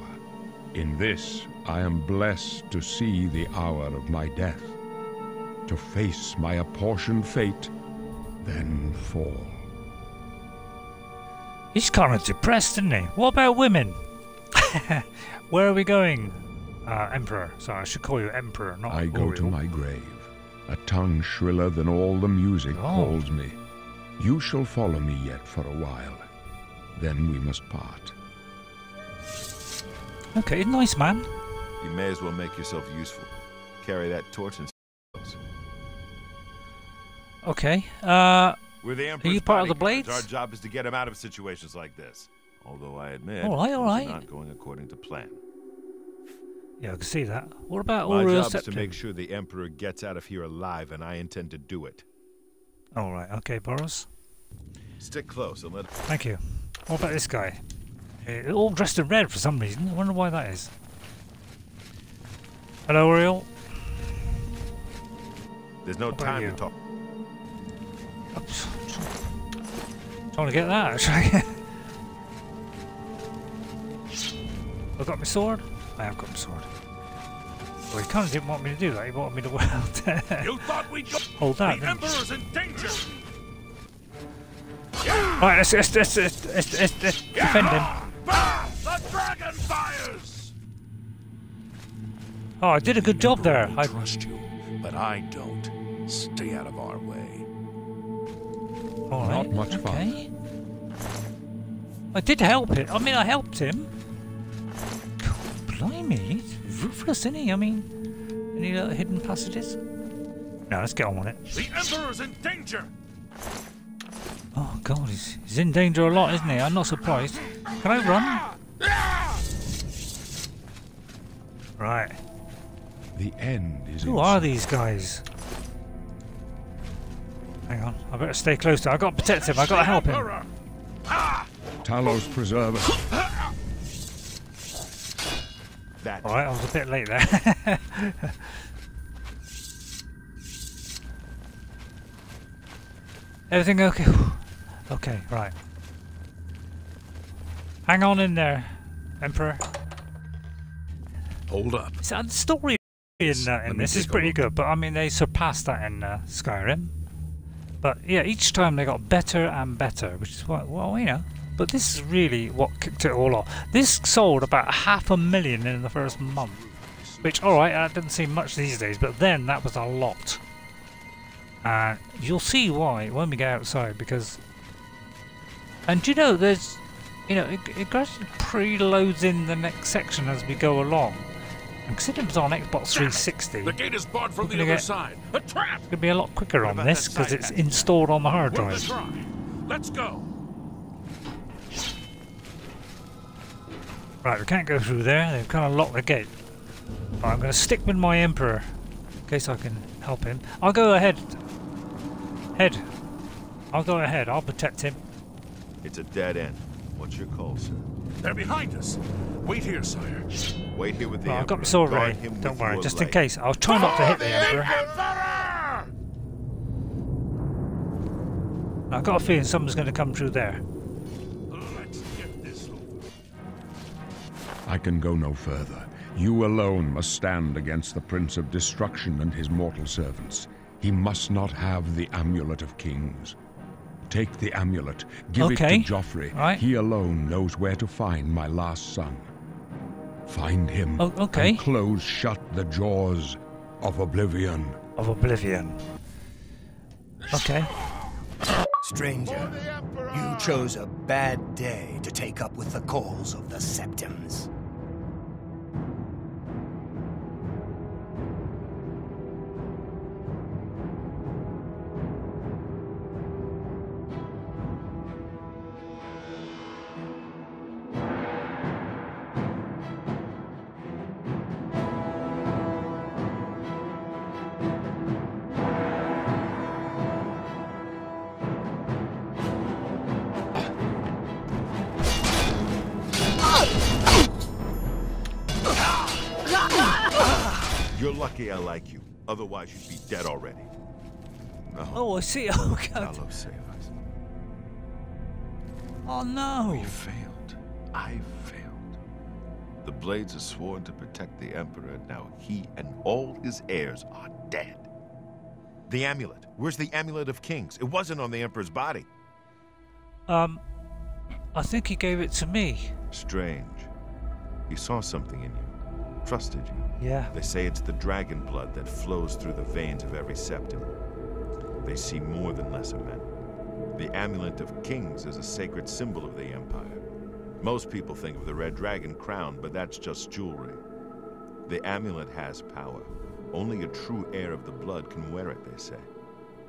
In this, I am blessed to see the hour of my death, to face my apportioned fate, then fall. He's kind of depressed, isn't he? What about women? Where are we going? Emperor. Sorry, I should call you Emperor, not Uriel. I go to my grave. A tongue shriller than all the music calls me. You shall follow me yet for a while. Then we must part. Okay, nice man. You may as well make yourself useful. Carry that torch and... Okay, We're the Emperor's are you part of the Blades? Our job is to get him out of situations like this. Although I admit, it's not going according to plan. Yeah, I can see that. What about Uriel Septim? My job is to make sure the Emperor gets out of here alive, and I intend to do it. All right, okay, Boris. Stick close and let... Thank you. What about this guy? He's all dressed in red for some reason. I wonder why that is. Hello, Uriel. There's no time to talk. Oops. Trying to get that, actually. I've got my sword? I have got my sword. Well, he kind of didn't want me to do that, he wanted me to wear out there. You thought we'd go. Hold that. The Emperor's in danger! Alright, let's defend him. The dragon fires! Oh, I did a good job there. I trust you, but I don't. Stay out of our way. All right, not much fun. I did help it. I mean, I helped him. God, blimey, he's ruthless, isn't he? I mean, any little hidden passages? No, let's get on with it. The Emperor's in danger! Oh, God, he's in danger a lot, isn't he? I'm not surprised. Can I run? Right. The end is... Who are these guys? Hang on, I better stay close to him. I've got to protect him, I've got to help him. Talos Preserver. Alright, I was a bit late there. Everything okay? Okay, right. Hang on in there, Emperor. Hold up. So, the story in this is pretty good, but I mean, they surpassed that in Skyrim. But yeah, each time they got better and better, which is what, well, you know. But this is really what kicked it all off. This sold about 500,000 in the first month, which, alright, that doesn't seem much these days, but then that was a lot. And you'll see why when we get outside, because... And you know, there's... You know, it gradually preloads in the next section as we go along. And considering it's on Xbox 360, the gate is barred from the other side. A trap. It's gonna be a lot quicker on this because it's installed on the hard drive. Let's go. Right, we can't go through there. They've kind of locked the gate. But I'm gonna stick with my Emperor in case I can help him. I'll go ahead. I'll go ahead. I'll protect him. It's a dead end. What's your call, sir? They're behind us. Wait here, sire. Wait here with the Emperor. I've got my sword ready. Don't worry, just in case. I'll try not to hit the Emperor. I've got a feeling someone's going to come through there. Let's get this over. I can go no further. You alone must stand against the Prince of Destruction and his mortal servants. He must not have the Amulet of Kings. Take the amulet, give it to Joffrey. Right. He alone knows where to find my last son. Find him and close shut the jaws of Oblivion. Okay. Stranger, you chose a bad day to take up with the calls of the Septims. lucky I like you. Otherwise, you'd be dead already. No. Oh, I see. Oh, God. Talos saved us. Oh, no. We failed. I failed. The Blades are sworn to protect the Emperor. Now he and all his heirs are dead. The amulet. Where's the amulet of kings? It wasn't on the Emperor's body. I think he gave it to me. Strange. He saw something in you. Trusted you. Yeah. They say it's the dragon blood that flows through the veins of every Septim. They see more than lesser men. The amulet of kings is a sacred symbol of the Empire. Most people think of the red dragon crown, but that's just jewelry. The amulet has power. Only a true heir of the blood can wear it, they say.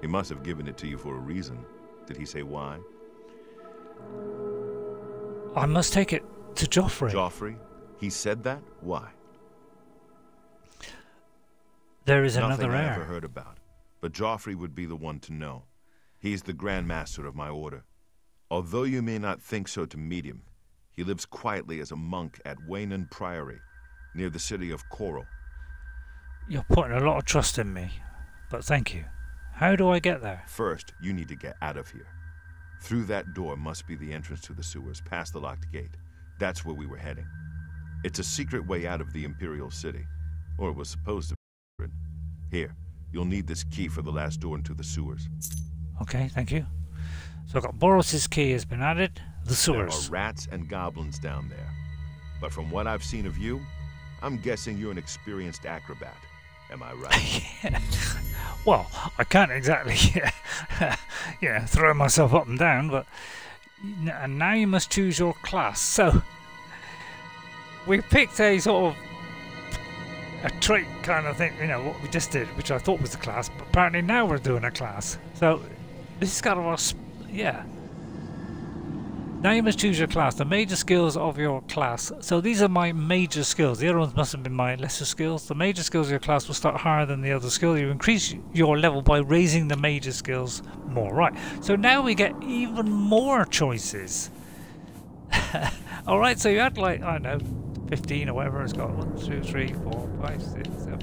He must have given it to you for a reason. Did he say why? I must take it to Joffrey. Joffrey? He said that? Why? There is another heir. Nothing I ever heard about, but Joffrey would be the one to know. He's the Grand Master of my order. Although you may not think so to meet him, he lives quietly as a monk at Weynon Priory, near the city of Coral. You're putting a lot of trust in me, but thank you. How do I get there? First, you need to get out of here. Through that door must be the entrance to the sewers, past the locked gate. That's where we were heading. It's a secret way out of the Imperial City, or it was supposed to be. Here, you'll need this key for the last door into the sewers. Okay, thank you. So I've got Boros' key has been added, the sewers. There are rats and goblins down there. But from what I've seen of you, I'm guessing you're an experienced acrobat. Am I right? Yeah. Well, I can't exactly throw myself up and down, but and now you must choose your class. So we picked a sort of a trait kind of thing, you know, what we just did, which I thought was the class, but apparently now we're doing a class. So this is kind of our Now you must choose your class, the major skills of your class. So these are my major skills. The other ones must have been my lesser skills. The major skills of your class will start higher than the other skill. You increase your level by raising the major skills more. Right, so now we get even more choices. Alright, so you had like, I don't know, 15 or whatever. It's got 1, 2, 3, 4, 5, 6, 7,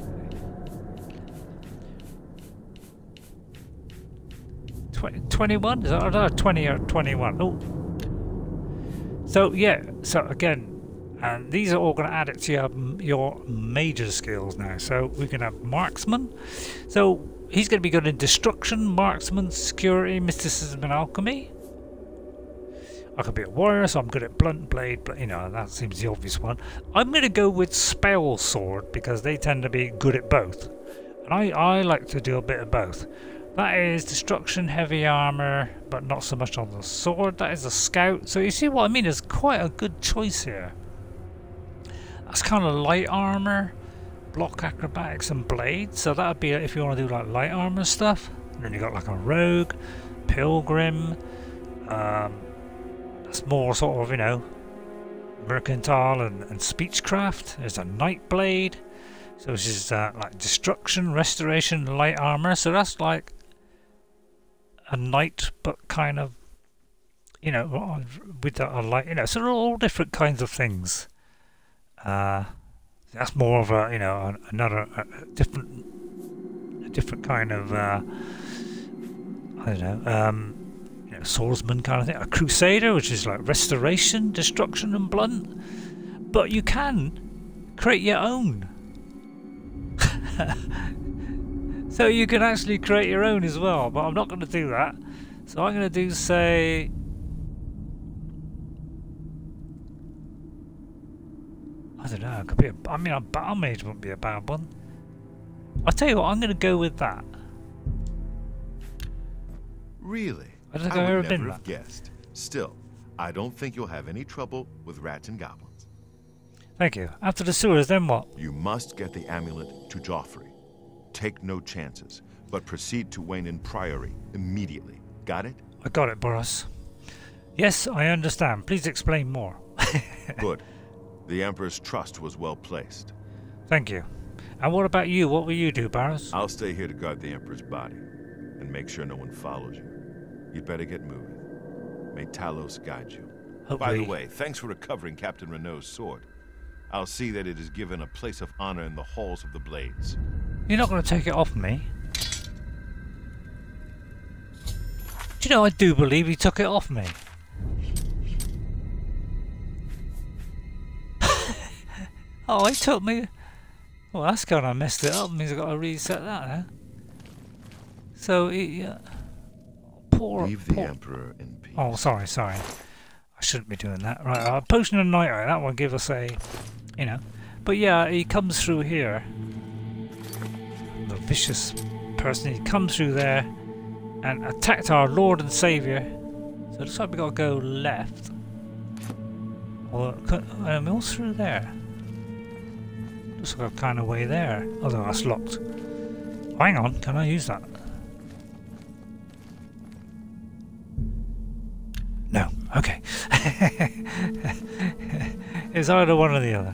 8, 20, 21? Is that, I don't know, 20 or 21. Oh. So yeah, so again, and these are all going to add it to your major skills now. So we can have marksman. So he's going to be good in destruction, marksman, security, mysticism, and alchemy. I could be a warrior, so I'm good at blunt blade, but you know that seems the obvious one. I'm going to go with spell sword because they tend to be good at both, and I like to do a bit of both. That is destruction, heavy armor, but not so much on the sword. That is a scout. So you see what I mean? There's quite a good choice here. That's kind of light armor, block, acrobatics, and blades. So that would be if you want to do like light armor stuff. And then you got like a rogue, pilgrim. That's more sort of, you know, mercantile and speechcraft. There's a knight blade. So this is like destruction, restoration, light armor. So that's like a knight, but kind of, you know, with a light, you know, so all different kinds of things. That's more of a, you know, another a different kind of, I don't know, you know, swordsman kind of thing. A crusader, which is like restoration, destruction, and blunt. But you can create your own. So you can actually create your own as well, but I'm not going to do that. So I'm going to do, say, I don't know, it could be a, I mean, a battle mage wouldn't be a bad one. I'll tell you what, I'm going to go with that. Really? I don't think I've ever been that. Guessed. Still, I don't think you'll have any trouble with rats and goblins. Thank you. After the sewers, then what? You must get the amulet to Joffrey. Take no chances, but proceed to Weynon Priory immediately. Got it? I got it, Boros. Yes, I understand. Please explain more. Good. The Emperor's trust was well placed. Thank you. And what about you? What will you do, Boros? I'll stay here to guard the Emperor's body and make sure no one follows you. You'd better get moving. May Talos guide you. Hopefully. By the way, thanks for recovering Captain Renault's sword. I'll see that it is given a place of honor in the halls of the Blades. You're not going to take it off me. Do you know, I do believe he took it off me. Oh, he took me... Well, that's good, I messed it up. Means I've got to reset that, huh? So, he... Leave the Emperor in peace. Oh, sorry. I shouldn't be doing that. Right, Potion of Night Eye. That will give us a... You know. But yeah, he comes through here. The vicious person. He comes through there and attacked our Lord and Saviour. So it looks like we got to go left. Well, I'm all through there. Looks like a kind of way there. Although that's locked. Hang on, can I use that? No. Okay. It's either one or the other.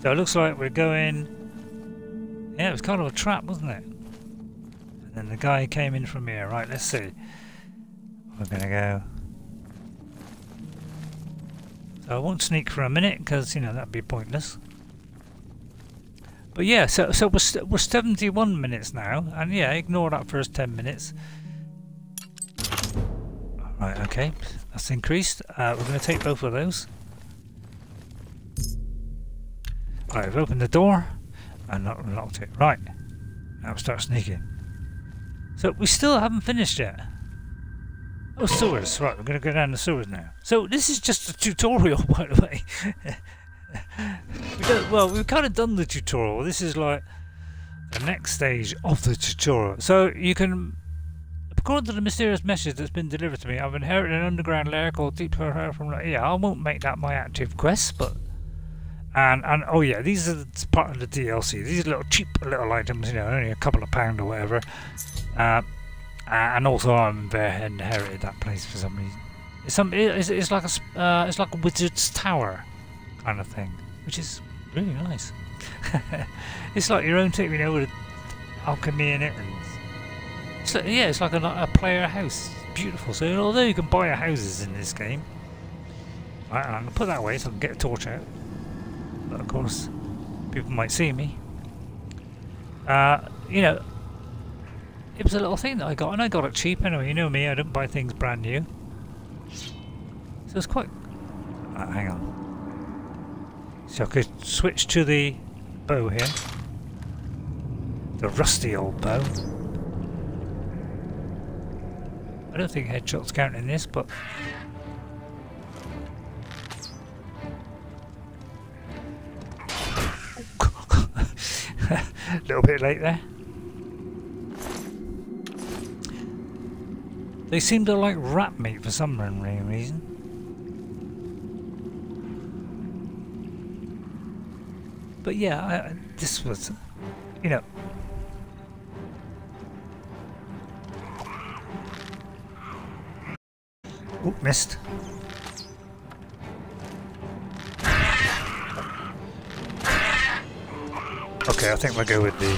So it looks like we're going... Yeah, it was kind of a trap, wasn't it? And then the guy came in from here. Right, let's see. We're going to go... So I won't sneak for a minute, because, you know, that'd be pointless. But yeah, so we're 71 minutes now. And yeah, ignore that first 10 minutes. Right, okay. That's increased. We're going to take both of those. Right, I've opened the door and unlocked it. Right. Now we'll start sneaking. So we still haven't finished yet. Oh, sewers. Right, we're going to go down the sewers now. So this is just a tutorial, by the way. We've kind of done the tutorial. This is like the next stage of the tutorial. So you can... According to the mysterious message that's been delivered to me, I've inherited an underground lair called Deep Lair from... Yeah, I won't make that my active quest, but... And oh yeah, these are part of the DLC. These are little cheap little items, you know, only a couple of pounds or whatever. And also I'm inherited that place for some reason. It's like a it's like a wizard's tower kind of thing, which is really nice. It's like your own thing, you know, with alchemy in it. And it's like, yeah, it's like a player house. It's beautiful. So although you can buy houses in this game, right, and I'm gonna put that away so I can get a torch out. But of course, people might see me. You know, it was a little thing that I got, and I got it cheap anyway. You know me, I don't buy things brand new. So it's quite... hang on. So I could switch to the bow here. The rusty old bow. I don't think headshots count in this, but... A little bit late there. They seem to like rat meat for some reason. But yeah, this was, you know. Oh, missed. Okay, I think we'll go with the...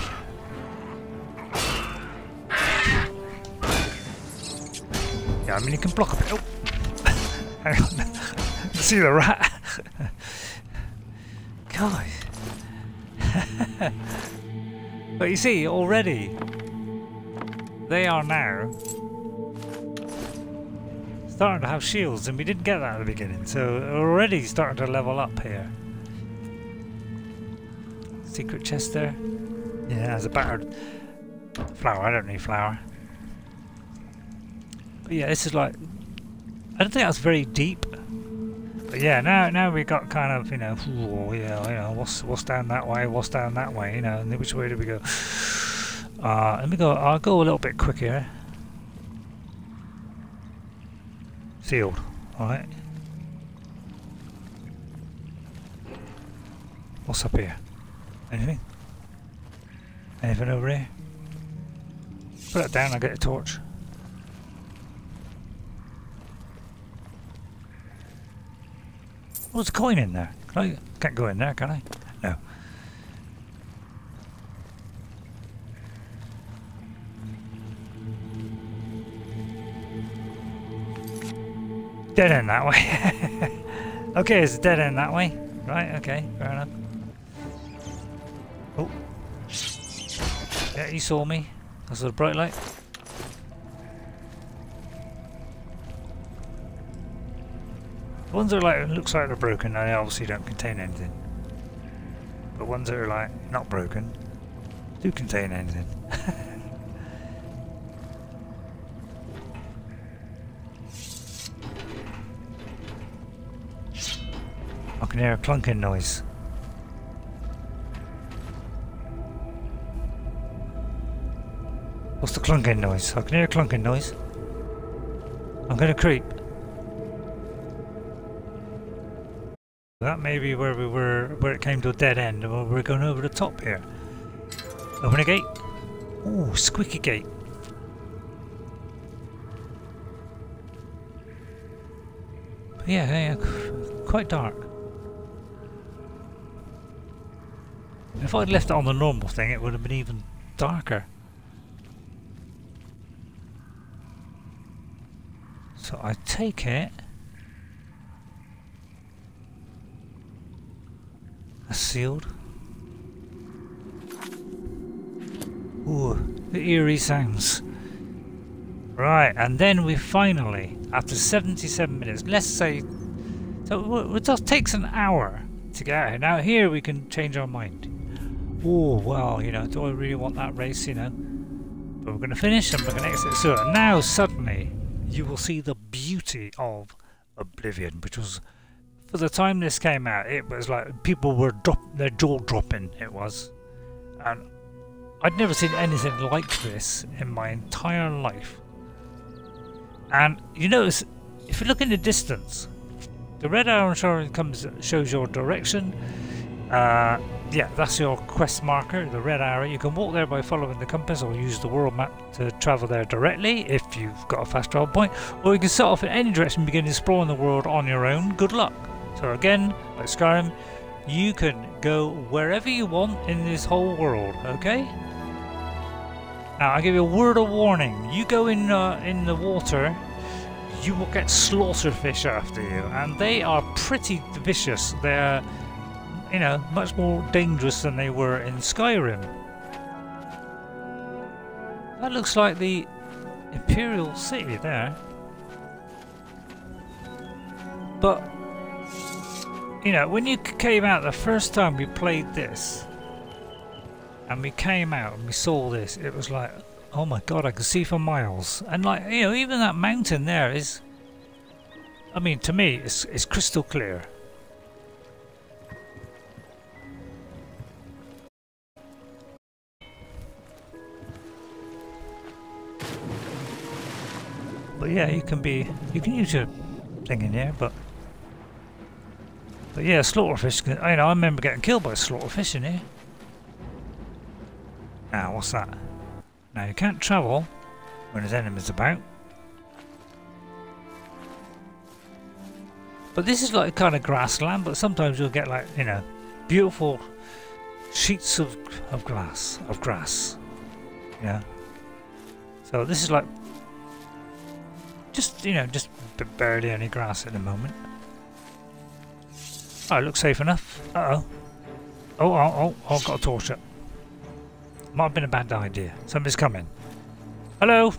Yeah, I mean, you can block a bit. Oh! Hang on. See the rat? God. But you see, already, they are now starting to have shields, and we didn't get that at the beginning, so already starting to level up here. Secret chest there. Yeah, there's a battered flower. I don't need flower. But yeah, this is like... I don't think that's very deep. But yeah, now we've got kind of, you know... Ooh, yeah, you know, what's down that way? What's down that way? You know, and which way do we go? Let me go... I'll go a little bit quicker. Sealed. Alright. What's up here? Anything? Anything over here? Put that down, I'll get a torch. Oh, there's a coin in there. Can't go in there, can I? No. Dead end that way. Okay, it's a dead end that way. Right, okay, fair enough. Oh. Yeah, he saw me. I saw the bright light. The ones that are like, looks like they're broken, they obviously don't contain anything. The ones that are like, not broken, do contain anything. I can hear a clunking noise. What's the clunking noise? I can hear a clunking noise. I'm gonna creep. That may be where we were, where it came to a dead end, and we're going over the top here. Open a gate. Ooh, squeaky gate. But yeah, quite dark. If I'd left it on the normal thing, it would have been even darker. So I take it. That's sealed. Ooh, the eerie sounds. Right, and then we finally, after 77 minutes, let's say, so it just takes an hour to get out here. Now here we can change our mind. Oh, well, you know, do I really want that race, you know? But we're going to finish and we're going to exit. So now suddenly you will see the beauty of Oblivion, which was, for the time this came out, it was like people were their jaw dropping, it was. And I'd never seen anything like this in my entire life. And you notice, if you look in the distance, the red arrow shows your direction. Yeah, that's your quest marker, the red arrow. You can walk there by following the compass or use the world map to travel there directly if you've got a fast travel point. Or you can set off in any direction and begin exploring the world on your own. Good luck. So again, like Skyrim, you can go wherever you want in this whole world, okay? Now, I'll give you a word of warning. You go in the water, you will get slaughterfish after you. And they are pretty vicious. They're, you know, much more dangerous than they were in Skyrim. That looks like the Imperial City there. But, you know, when you came out the first time we played this, and we came out and we saw this, it was like, oh my god, I could see for miles. And like, you know, even that mountain there is, I mean, to me, it's crystal clear. But yeah, you can use your thing in here, but yeah, slaughterfish, you know, I remember getting killed by a slaughterfish in here. Now, what's that? Now, you can't travel when there's enemies about. But this is like a kind of grassland, but sometimes you'll get like, you know, beautiful sheets of grass, you know. So this is like, just, you know, just barely any grass at the moment. Oh, it looks safe enough. Uh-oh. Oh, I've got a torch up. Might have been a bad idea. Somebody's coming. Hello!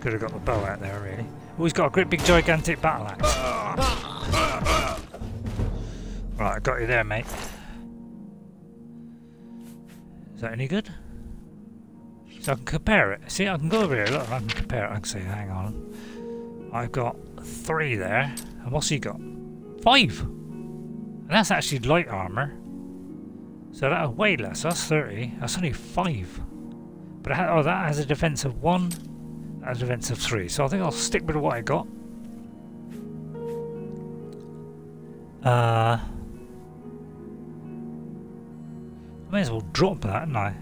Could have got the bow out there, really. Oh, he's got a great big gigantic battle axe. Right, I got you there, mate. Is that any good? So I can compare it. See, I can go over here, look, I can compare it. I can say, hang on. I've got 3 there. And what's he got? 5! And that's actually light armour. So that's way less. That's 30. That's only 5. But it oh, that has a defence of 1. That has a defence of 3. So I think I'll stick with what I got. I may as well drop that, hadn't I?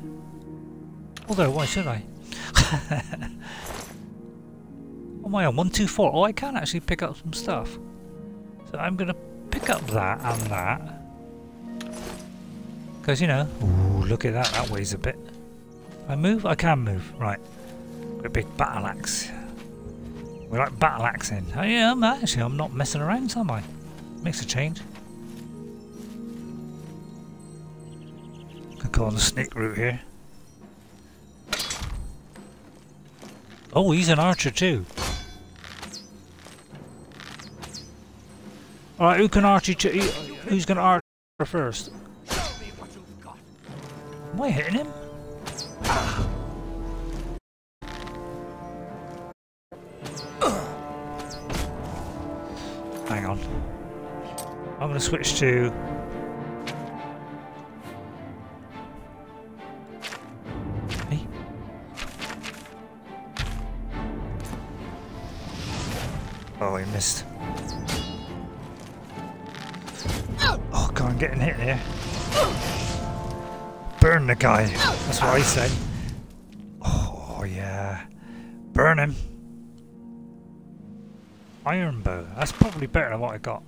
Although, why should I? Oh my god, 1, 2, 4. Oh, I can actually pick up some stuff. So I'm going to pick up that and that. Because, you know... Ooh, look at that. That weighs a bit. I move? I can move. Right. Got a big battle axe. We like battle axing. Oh yeah, actually, I'm not messing around, am I? Makes a change. Could go on the snake route here. Oh, he's an archer too. Alright, who can archer to? Who's gonna archer first? Am I hitting him? Hang on. I'm gonna switch to. Oh, he missed. Oh god, I'm getting hit here. Burn the guy. That's what I said. Oh yeah. Burn him. Iron bow. That's probably better than what I got.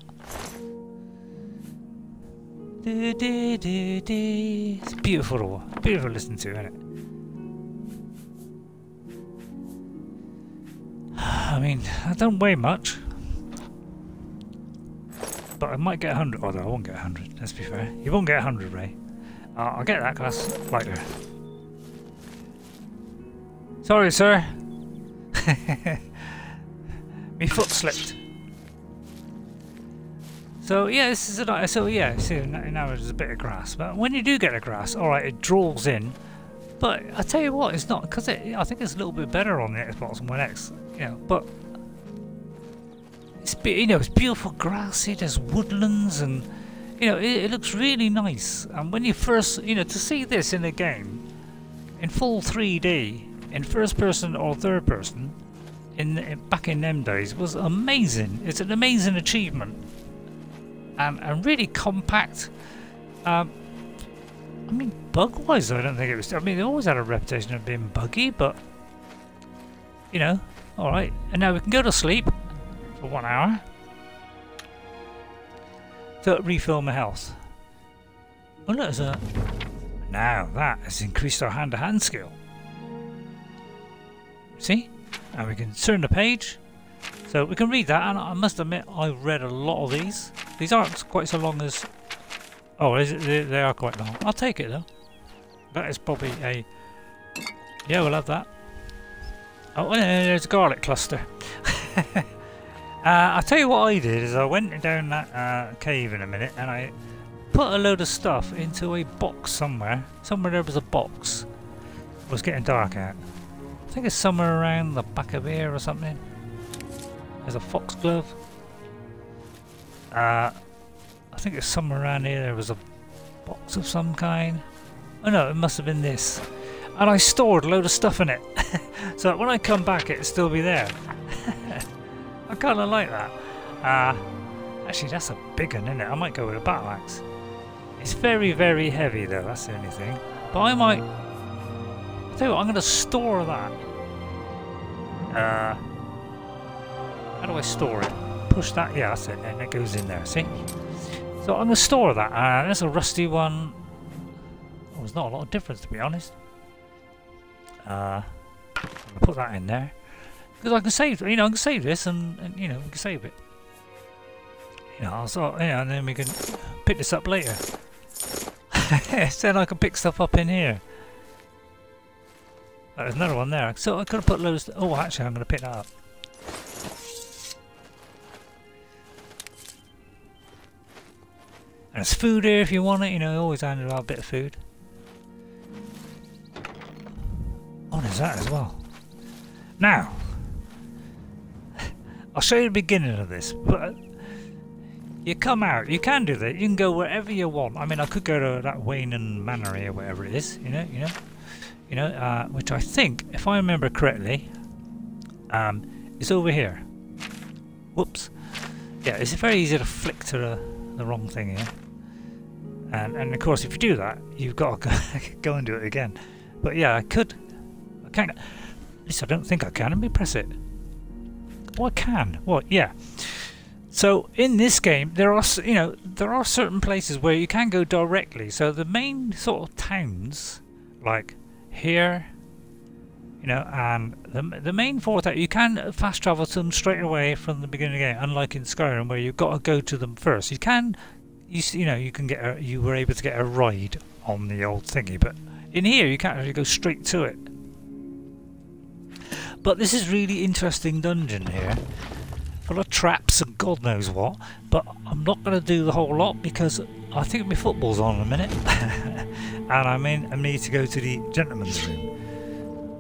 It's beautiful. Beautiful to listen to, isn't it? I mean, I don't weigh much. But I might get 100. Oh no, I won't get 100, let's be fair. You won't get 100, Ray. I'll get that class later. Sorry, sir. My foot slipped. So yeah, this is a see, now there's a bit of grass, but when you do get a grass, all right, it draws in. But I tell you what, it's not because I think it's a little bit better on the Xbox One X, you know. But it's it's beautiful grass. It has woodlands, and you know it looks really nice. And when you first, to see this in a game in full 3D, in first person or third person, back in them days was amazing. It's an amazing achievement. And really compact. I mean, bug-wise, I don't think it was. I mean, they always had a reputation of being buggy, but you know, all right. And now we can go to sleep for 1 hour to refill my health. Oh look, there's a. Now that has increased our hand-to-hand skill. See, and we can turn the page. So we can read that, and I must admit I read a lot of these. These aren't quite so long as... Oh, they are quite long. I'll take it though. That is probably a... Yeah, we'll have that. Oh, there's a garlic cluster. I'll tell you what I did, is I went down that cave in a minute and I put a load of stuff into a box somewhere. Somewhere there was a box. It was getting dark out. I think it's somewhere around the back of here or something. There's a foxglove. I think it's somewhere around here. There was a box of some kind. Oh no, it must have been this. And I stored a load of stuff in it. So that when I come back, it'll still be there. I kind of like that. Actually, that's a big one, isn't it? I might go with a battle axe. It's very, very heavy though. That's the only thing. But I might... I tell you what, I'm going to store that. How do I store it? Push that, yeah, that's it, and it goes in there, see? So I'm going to store that. That's a rusty one. Oh, there's not a lot of difference, to be honest. I'm going to put that in there. Because I can save, I can save this, and we can save it. And then we can pick this up later. So then I can pick stuff up in here. Oh, there's another one there. So I could have put loads... Oh, actually, I'm going to pick that up. And there's food here if you want it, always handed out a bit of food. Oh, there's that as well. Now, I'll show you the beginning of this, but you come out, you can do that, you can go wherever you want. I mean, I could go to that Weynon Priory or whatever it is, which I think, if I remember correctly, it's over here. Whoops. Yeah, it's very easy to flick to the wrong thing here. And of course if you do that you've got to go and do it again. But yeah, I can't, at least I don't think I can. Let me press it. Oh, I can. Well, yeah. So in this game there are there are certain places where you can go directly. So the main sort of towns like here, and the main fort that you can fast travel to them straight away from the beginning of the game, unlike in Skyrim where you've got to go to them first. You can, you can get you were able to get a ride on the old thingy, but in here you can't really go straight to it. But this is really interesting dungeon here. Full of traps and God knows what. But I'm not going to do the whole lot because I think my football's on in a minute. And I need to go to the gentleman's room.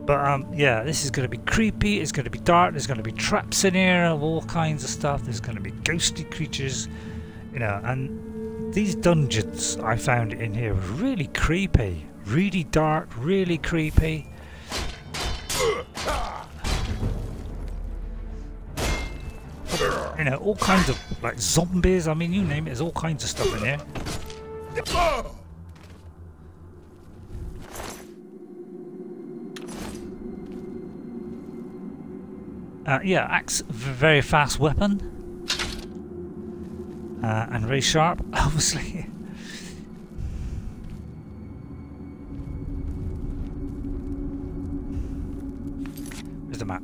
But yeah, this is going to be creepy. It's going to be dark. There's going to be traps in here of all kinds of stuff. There's going to be ghostly creatures. You know, and these dungeons I found in here were really creepy. Really dark, really creepy. You know, all kinds of, like, zombies. I mean, you name it, there's all kinds of stuff in here. Yeah, axe, very fast weapon. And very sharp, obviously. Where's the map?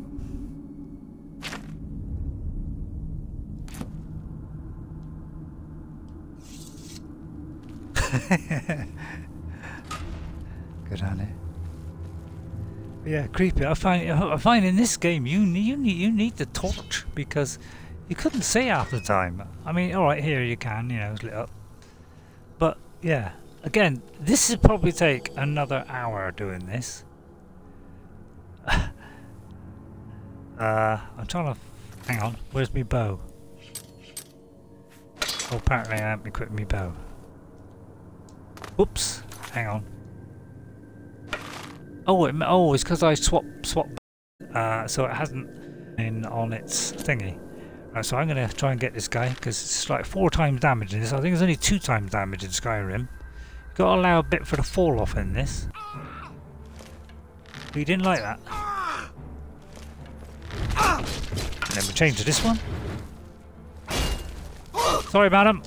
Good on it. Yeah, creepy. I find in this game you need the torch because you couldn't see half the time. I mean, all right, here you can, you know, it's lit up. But yeah, again, this would probably take another hour doing this. I'm trying to. Hang on, where's my bow? Oh, apparently I haven't equipped my bow. Oops! Hang on. Oh, it's because I swap. So it hasn't been on its thingy. Right, so I'm gonna try and get this guy because it's like 4 times damage in this. I think it's only 2 times damage in Skyrim. You've got to allow a bit for the fall off in this. But you didn't like that. And then we change to this one. Sorry, madam.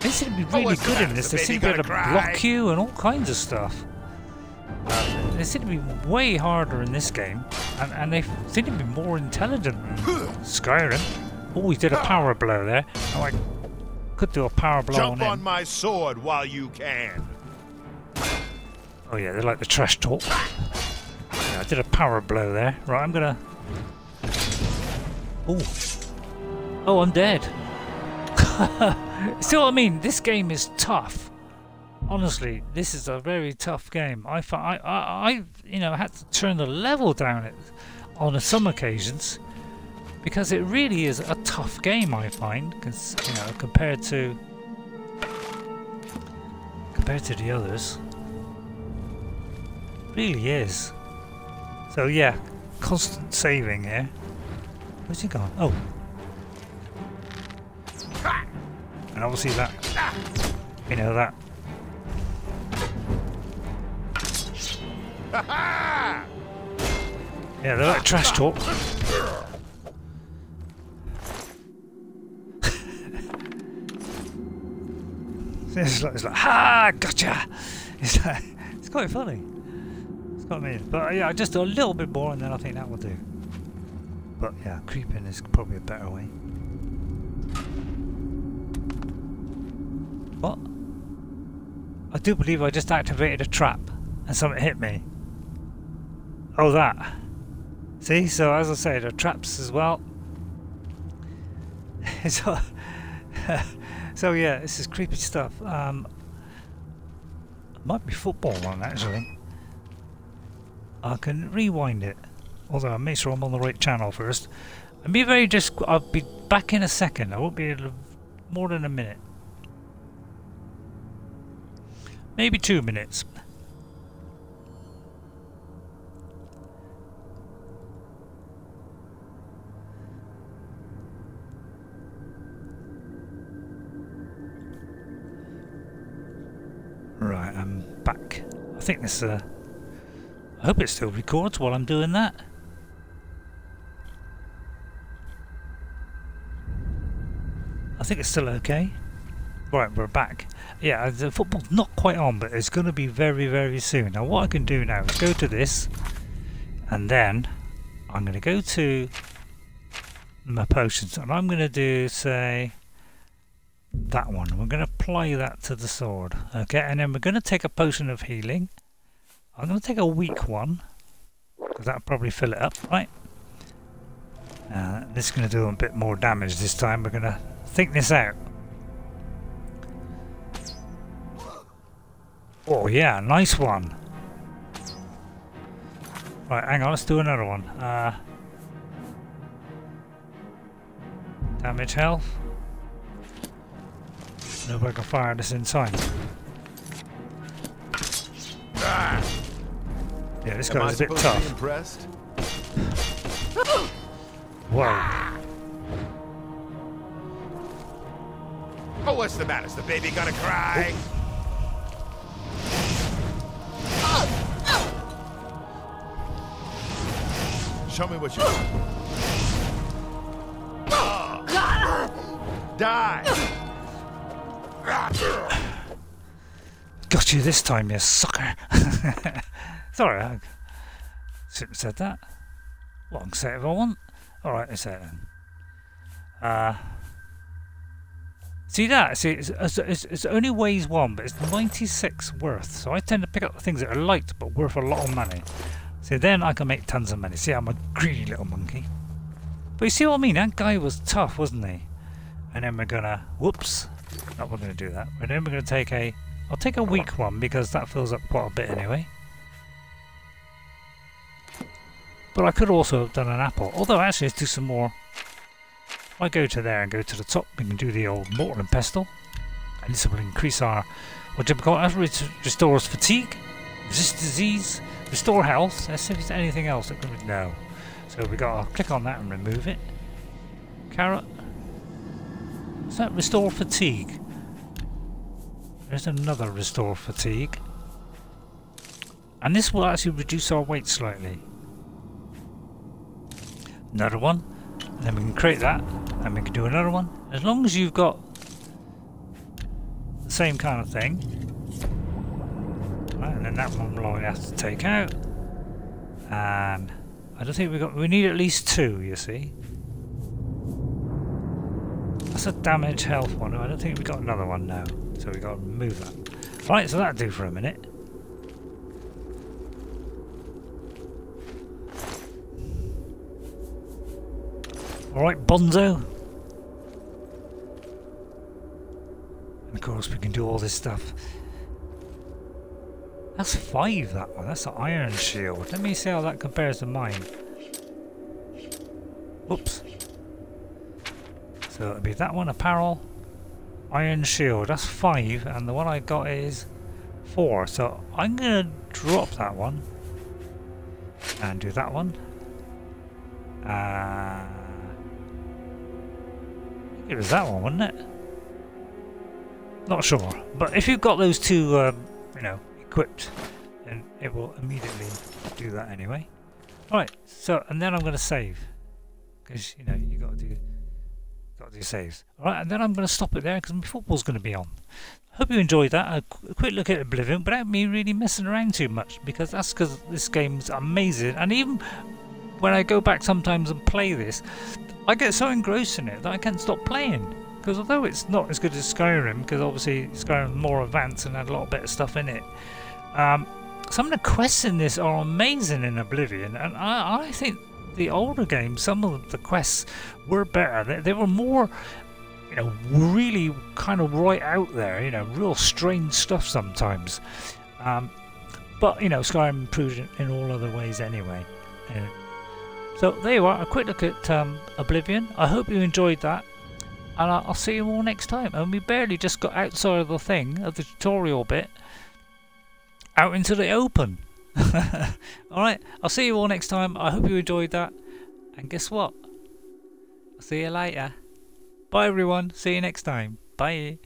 They seem to be really good in this. They seem to be able to block you and all kinds of stuff. They seem to be way harder in this game, and they seem to be more intelligent in Skyrim. Oh, we did a power blow there. Oh, I could do a power blow on him. Jump on my sword while you can. Oh yeah, they like the trash talk. Yeah, I did a power blow there. Right, I'm gonna. Oh, oh, I'm dead. So I mean, this game is tough. Honestly, this is a very tough game. I you know, had to turn the level down on some occasions because it really is a tough game. I find, because you know, compared to the others, it really is. So yeah, constant saving here. Where's he gone? Oh. And obviously that, you know, that. Yeah, they're like trash talk. It's like, ha, gotcha. It's quite funny. It's quite mean. But yeah, just a little bit more and then I think that will do. But yeah, creeping is probably a better way. What? I do believe I just activated a trap and something hit me. Oh, that. See, so as I say, there are traps as well. So yeah, this is creepy stuff. It might be football one actually. I can rewind it. Although I'll make sure I'm on the right channel first. I'll be back in a second. I won't be more than a minute. Maybe 2 minutes. Right, I'm back. I think this, I hope it still records while I'm doing that. I think it's still okay. Right, we're back. Yeah, the football's not quite on, but it's going to be very, very soon. Now, what I can do now is go to this, and then I'm going to go to my potions, and I'm going to do, say, that one. We're going to apply that to the sword, okay? And then we're going to take a potion of healing. I'm going to take a weak one, because that'll probably fill it up, right? This is going to do a bit more damage this time. We're going to think this out. Oh yeah, nice one. Right, hang on, let's do another one. Damage health. No way I can fire this inside. Ah. Yeah, this guy's a bit tough. Whoa. Oh, what's the matter? Is the baby gonna cry? Oh. Show me what you want. Die! Got you this time, you sucker! Sorry, I shouldn't have said that. Well, I can say it if I want. Alright, let's say it then. See that? See, it's only weighs one, but it's 96 worth. So I tend to pick up the things that are light but worth a lot of money. So then I can make tons of money. See, I'm a greedy little monkey. But you see what I mean? That guy was tough, wasn't he? And then we're gonna... Whoops! Not we're gonna do that. And then we're gonna take a... I'll take a weak one because that fills up quite a bit anyway. But I could also have done an apple. Although actually let's do some more. If I go to there and go to the top, we can do the old mortar and pestle. And this will increase our... What do we call it? Restores fatigue. Resist disease. Restore health. Let's see if there's anything else that can be... No. So we got to click on that and remove it. Carrot. Is that restore fatigue? There's another restore fatigue. And this will actually reduce our weight slightly. Another one. And then we can create that. And we can do another one. As long as you've got the same kind of thing. Right, and then that one we'll only have to take out. And I don't think we need at least two, you see. That's a damage health one. I don't think we got another one now. So we got to move that. Right, so that'll do for a minute. Alright, Bonzo. And of course we can do all this stuff. That's 5, that one. That's an iron shield. Let me see how that compares to mine. Oops. So it'll be that one, apparel. Iron shield. That's 5, and the one I got is 4. So I'm going to drop that one. And do that one. It was that one, wasn't it? Not sure. But if you've got those two, you know, equipped, and it will immediately do that anyway. Alright, so and then I'm going to save, because you know you got to do saves. Alright, and then I'm going to stop it there because my football's going to be on. Hope you enjoyed that. A quick look at Oblivion without me really messing around too much, because that's because this game's amazing, and even when I go back sometimes and play this, I get so engrossed in it that I can't stop playing. Because although it's not as good as Skyrim, because obviously Skyrim was more advanced and had a lot of better stuff in it, some of the quests in this are amazing in Oblivion, and I think the older games, some of the quests were better. They were more, you know, really kind of right out there, you know, real strange stuff sometimes. But, you know, Skyrim improved in all other ways anyway. You know. So there you are, a quick look at Oblivion. I hope you enjoyed that. And I'll see you all next time. And we barely just got outside of the thing, of the tutorial bit, out into the open. Alright, I'll see you all next time. I hope you enjoyed that. And guess what? I'll see you later. Bye everyone. See you next time. Bye.